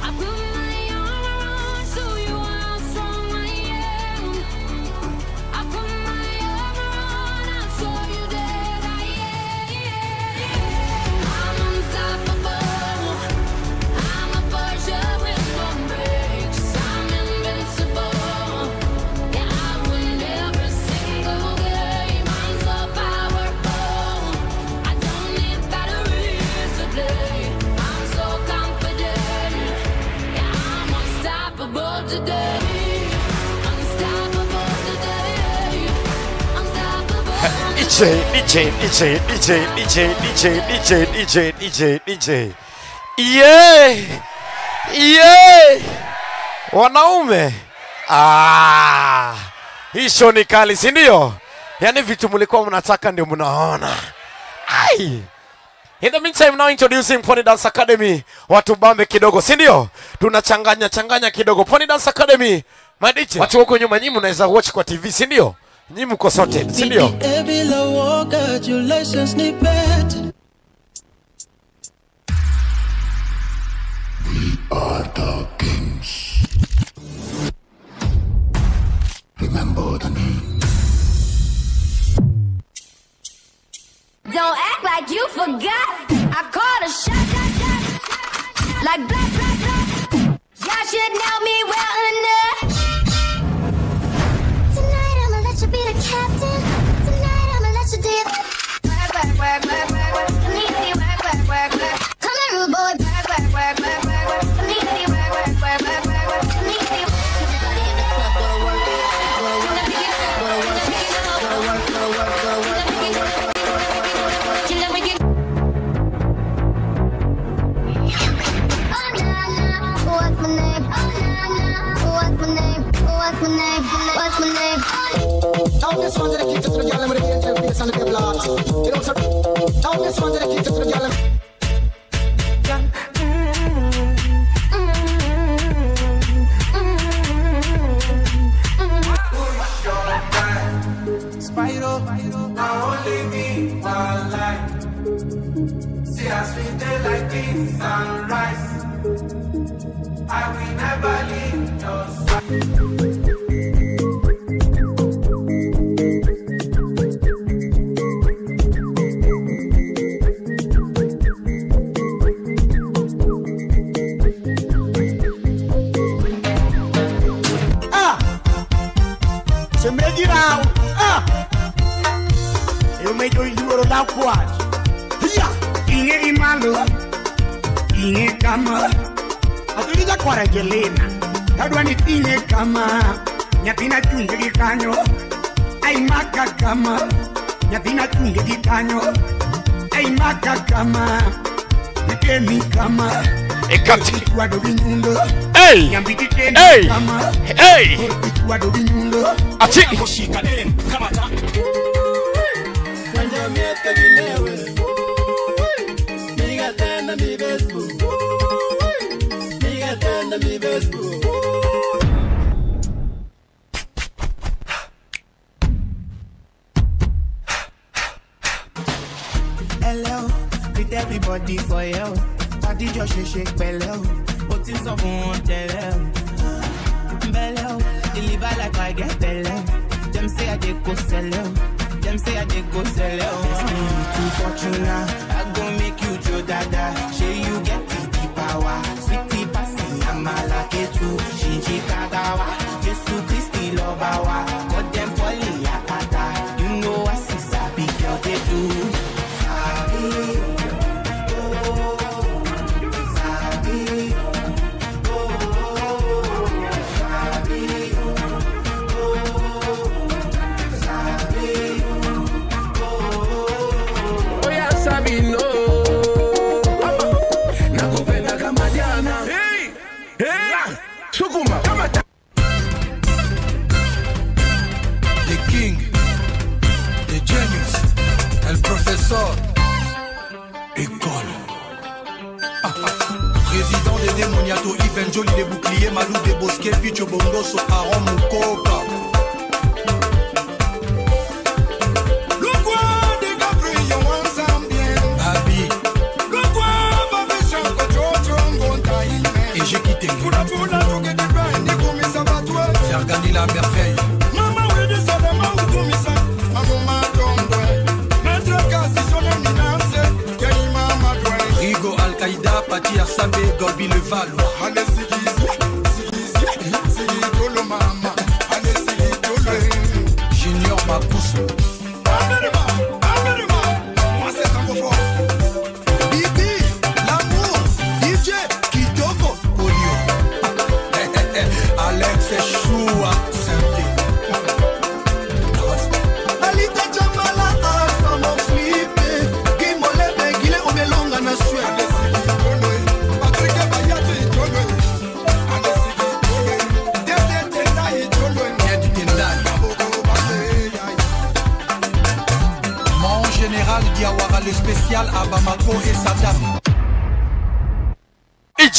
I put my armor on, show you how strong I am. I put my armor on, I'll show you that I am. I'm unstoppable. I'm a virgin with no breaks. I'm invincible. And I win every single game. I'm so powerful. I'm so confident, yeah, I'm unstoppable today. Unstoppable today. Unstoppable today. DJ, DJ, DJ, DJ, DJ, DJ, DJ, DJ, DJ. Yeah! Yeah! Wanaume! Ah! Hicho ni kali, si ndio? Yani vitu mlikuwa mnataka ndio mnaona. Ai! In the meantime, now introducing Pwani Dance Academy. Watu bambe kidogo, si ndio? Tunachanganya changanya kidogo. Pwani Dance Academy. Madiche. Watu wako nyuma nyimu naweza watch kwa T V, si ndio? Nyimu ko sorted, si ndio? We are the kings. Remember the name. Don't act like you forgot. I caught a shot, shot, shot, shot. Like blah, blah, blah. Y'all should know me well enough. Tonight I'ma let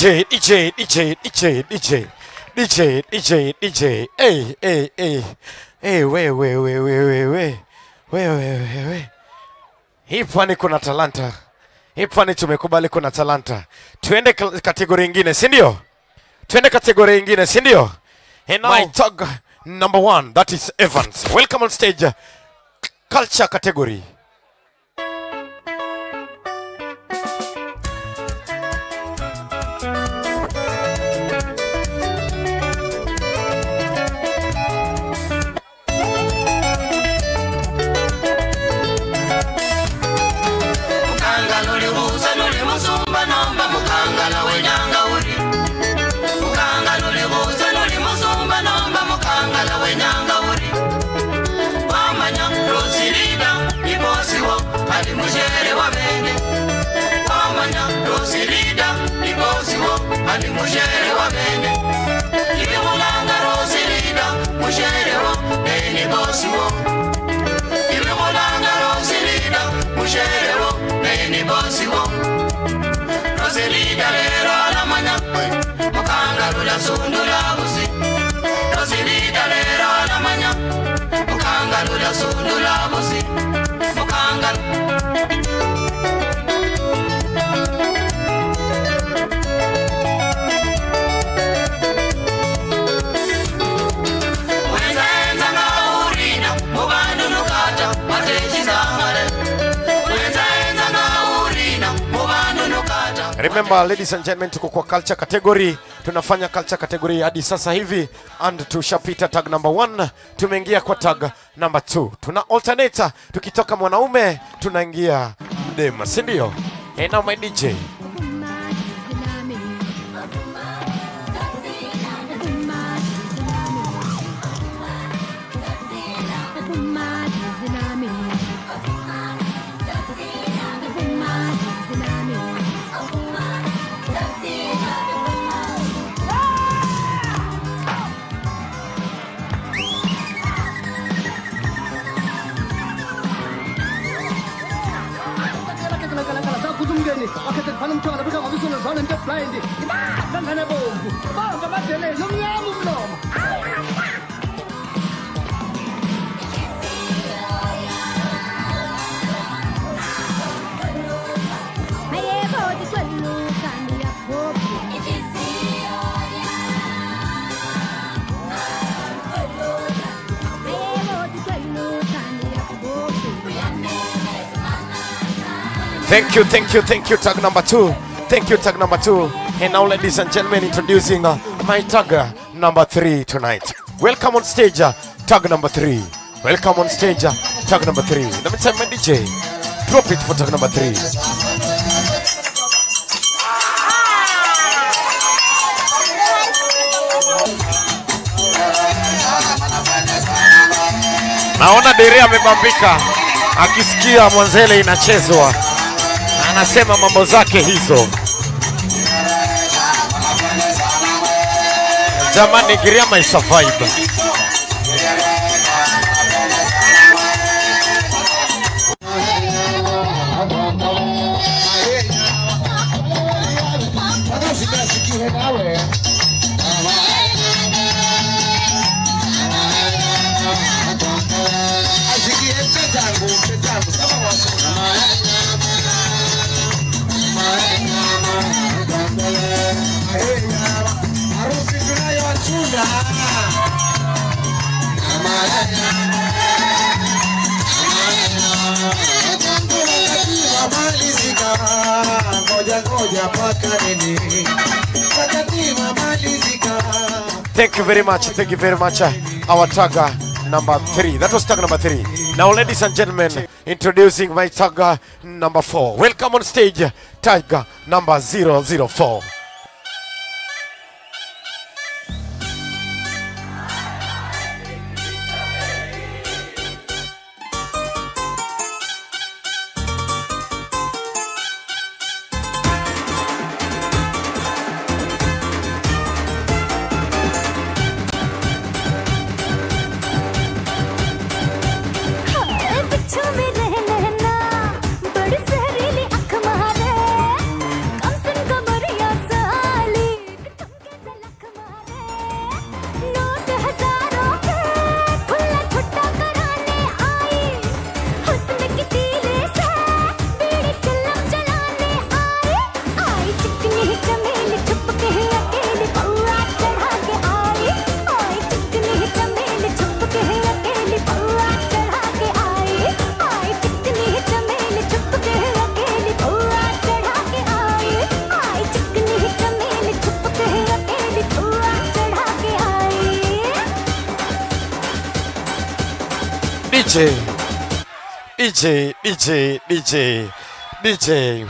DJ, DJ, DJ, DJ, DJ, DJ, DJ, hey, hey, hey, hey, we, we, we, we, we, we, we, we, we. Hii Pwani kuna talanta. Hii Pwani tumekubali kuna talanta. Tuende kategori ingine, sindio? Tuende kategori ingine, sindio? And now, my tug number one, that is Evans. Welcome on stage, culture category. mujere wa bene Iwulanga Rosilina mujere wa bene bosi wo Iwulanga Rosilina mujere wa bene bosi wo Rosilina lero la manyakwe Mukanga rula sundula busi Rosilina lero la manyakwe Mukanga rula sundula busi Mukanga Remember, ladies and gentlemen, tuko kwa culture category. Tunafanya culture category hadi sasa hivi. And tushapita tag number one. Tumeingia kwa tag number two. Tuna alternator. Tukitoka mwanaume, tunaingia dema. Sindio? Hey now my D J. Thank you, thank you, thank you, tag number two. Thank you, tag number two. And now, ladies and gentlemen, introducing uh, my tag uh, number three tonight. Welcome on stage, uh, tag number three. Welcome on stage, uh, tag number three. In the meantime, my D J, drop it for tag number three. Naona deria amebambika, akisikia mwanzele inachezwa. Anasema mambo zake hizo. Jamani Giriama is a vibe. Thank you very much, thank you very much. Our tagger number three. That was tag number three. Now, ladies and gentlemen, introducing my tagger number four. Welcome on stage, tagger number zero zero four. DJ, DJ, DJ, DJ.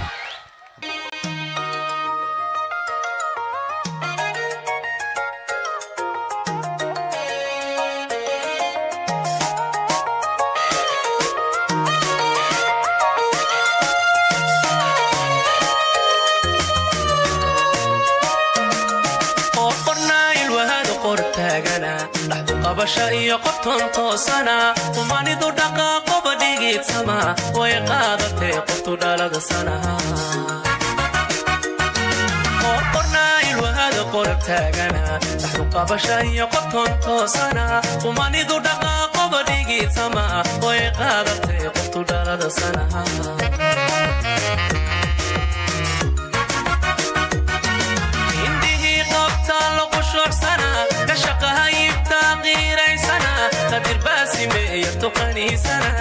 Habasha iyo qoftan toosana umanidu dhaqa qobadhigid sama way qaadatay qoftu dhalaga sana qorna ilwaada qortaagana habasha iyo qoftan toosana umanidu dhaqa qobadhigid sama way qaadatay qoftu dhalaga sana indii qoftan Sana, Kashakahi Tagir Sana, Kadir Basime Tokani Sana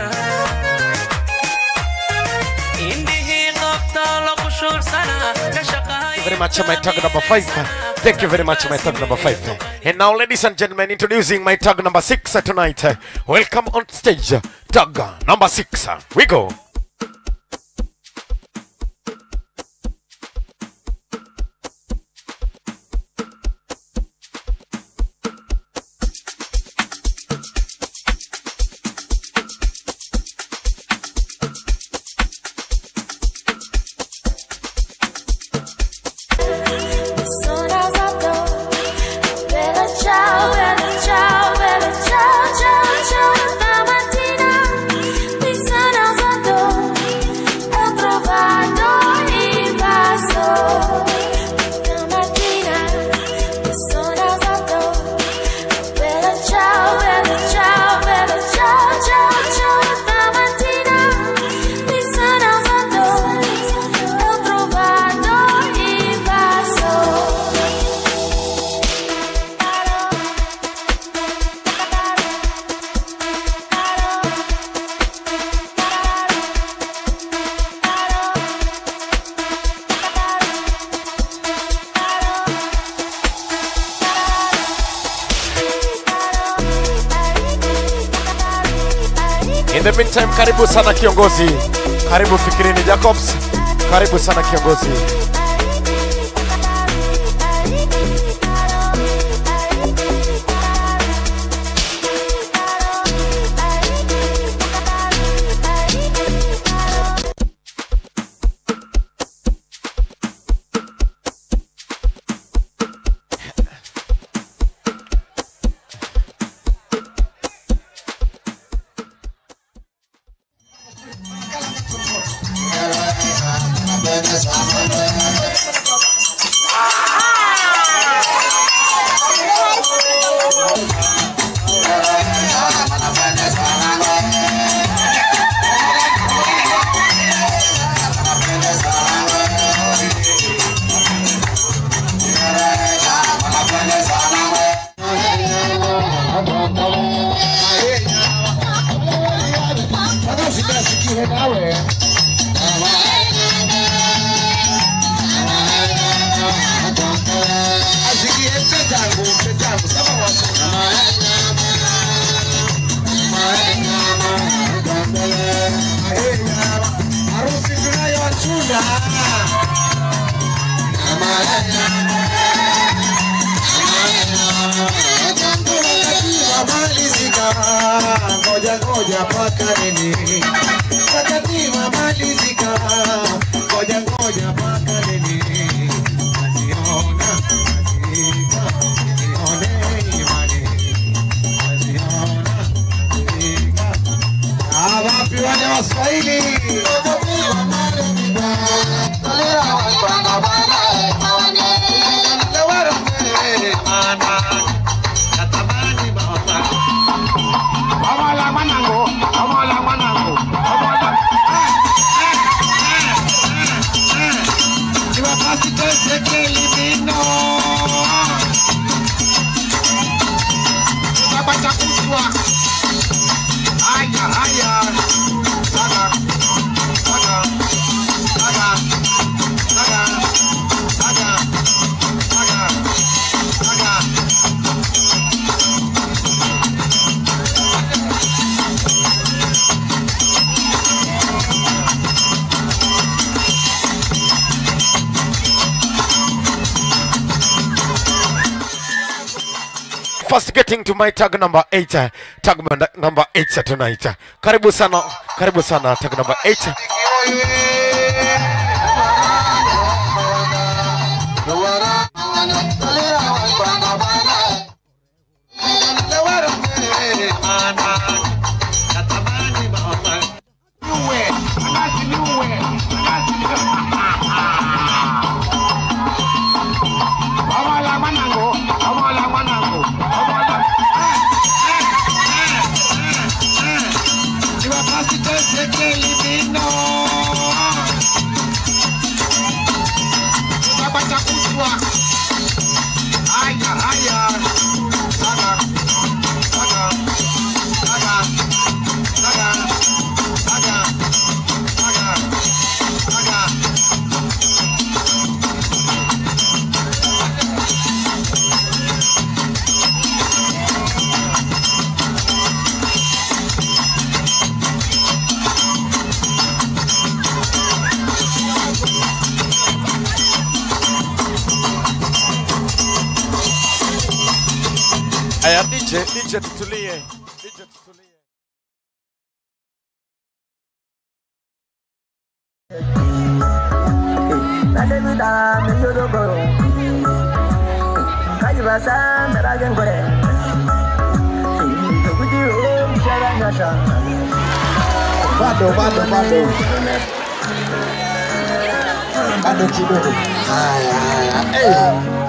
in the head of Talokushor Sana, Kashakahi. Thank you very much, my tag number five. Thank you very much, my tag number five. And now, ladies and gentlemen, introducing my tag number six tonight. Welcome on stage, tag number six. We go. Karibu sana kiongozi, karibu Fikirini Jacobs, karibu sana kiongozi. To my tag number eight, uh, tag number eight uh, tonight. Uh, karibu sana, karibu sana, tag number eight. Uh. Bado, bado, bado. Ay, ay, ay.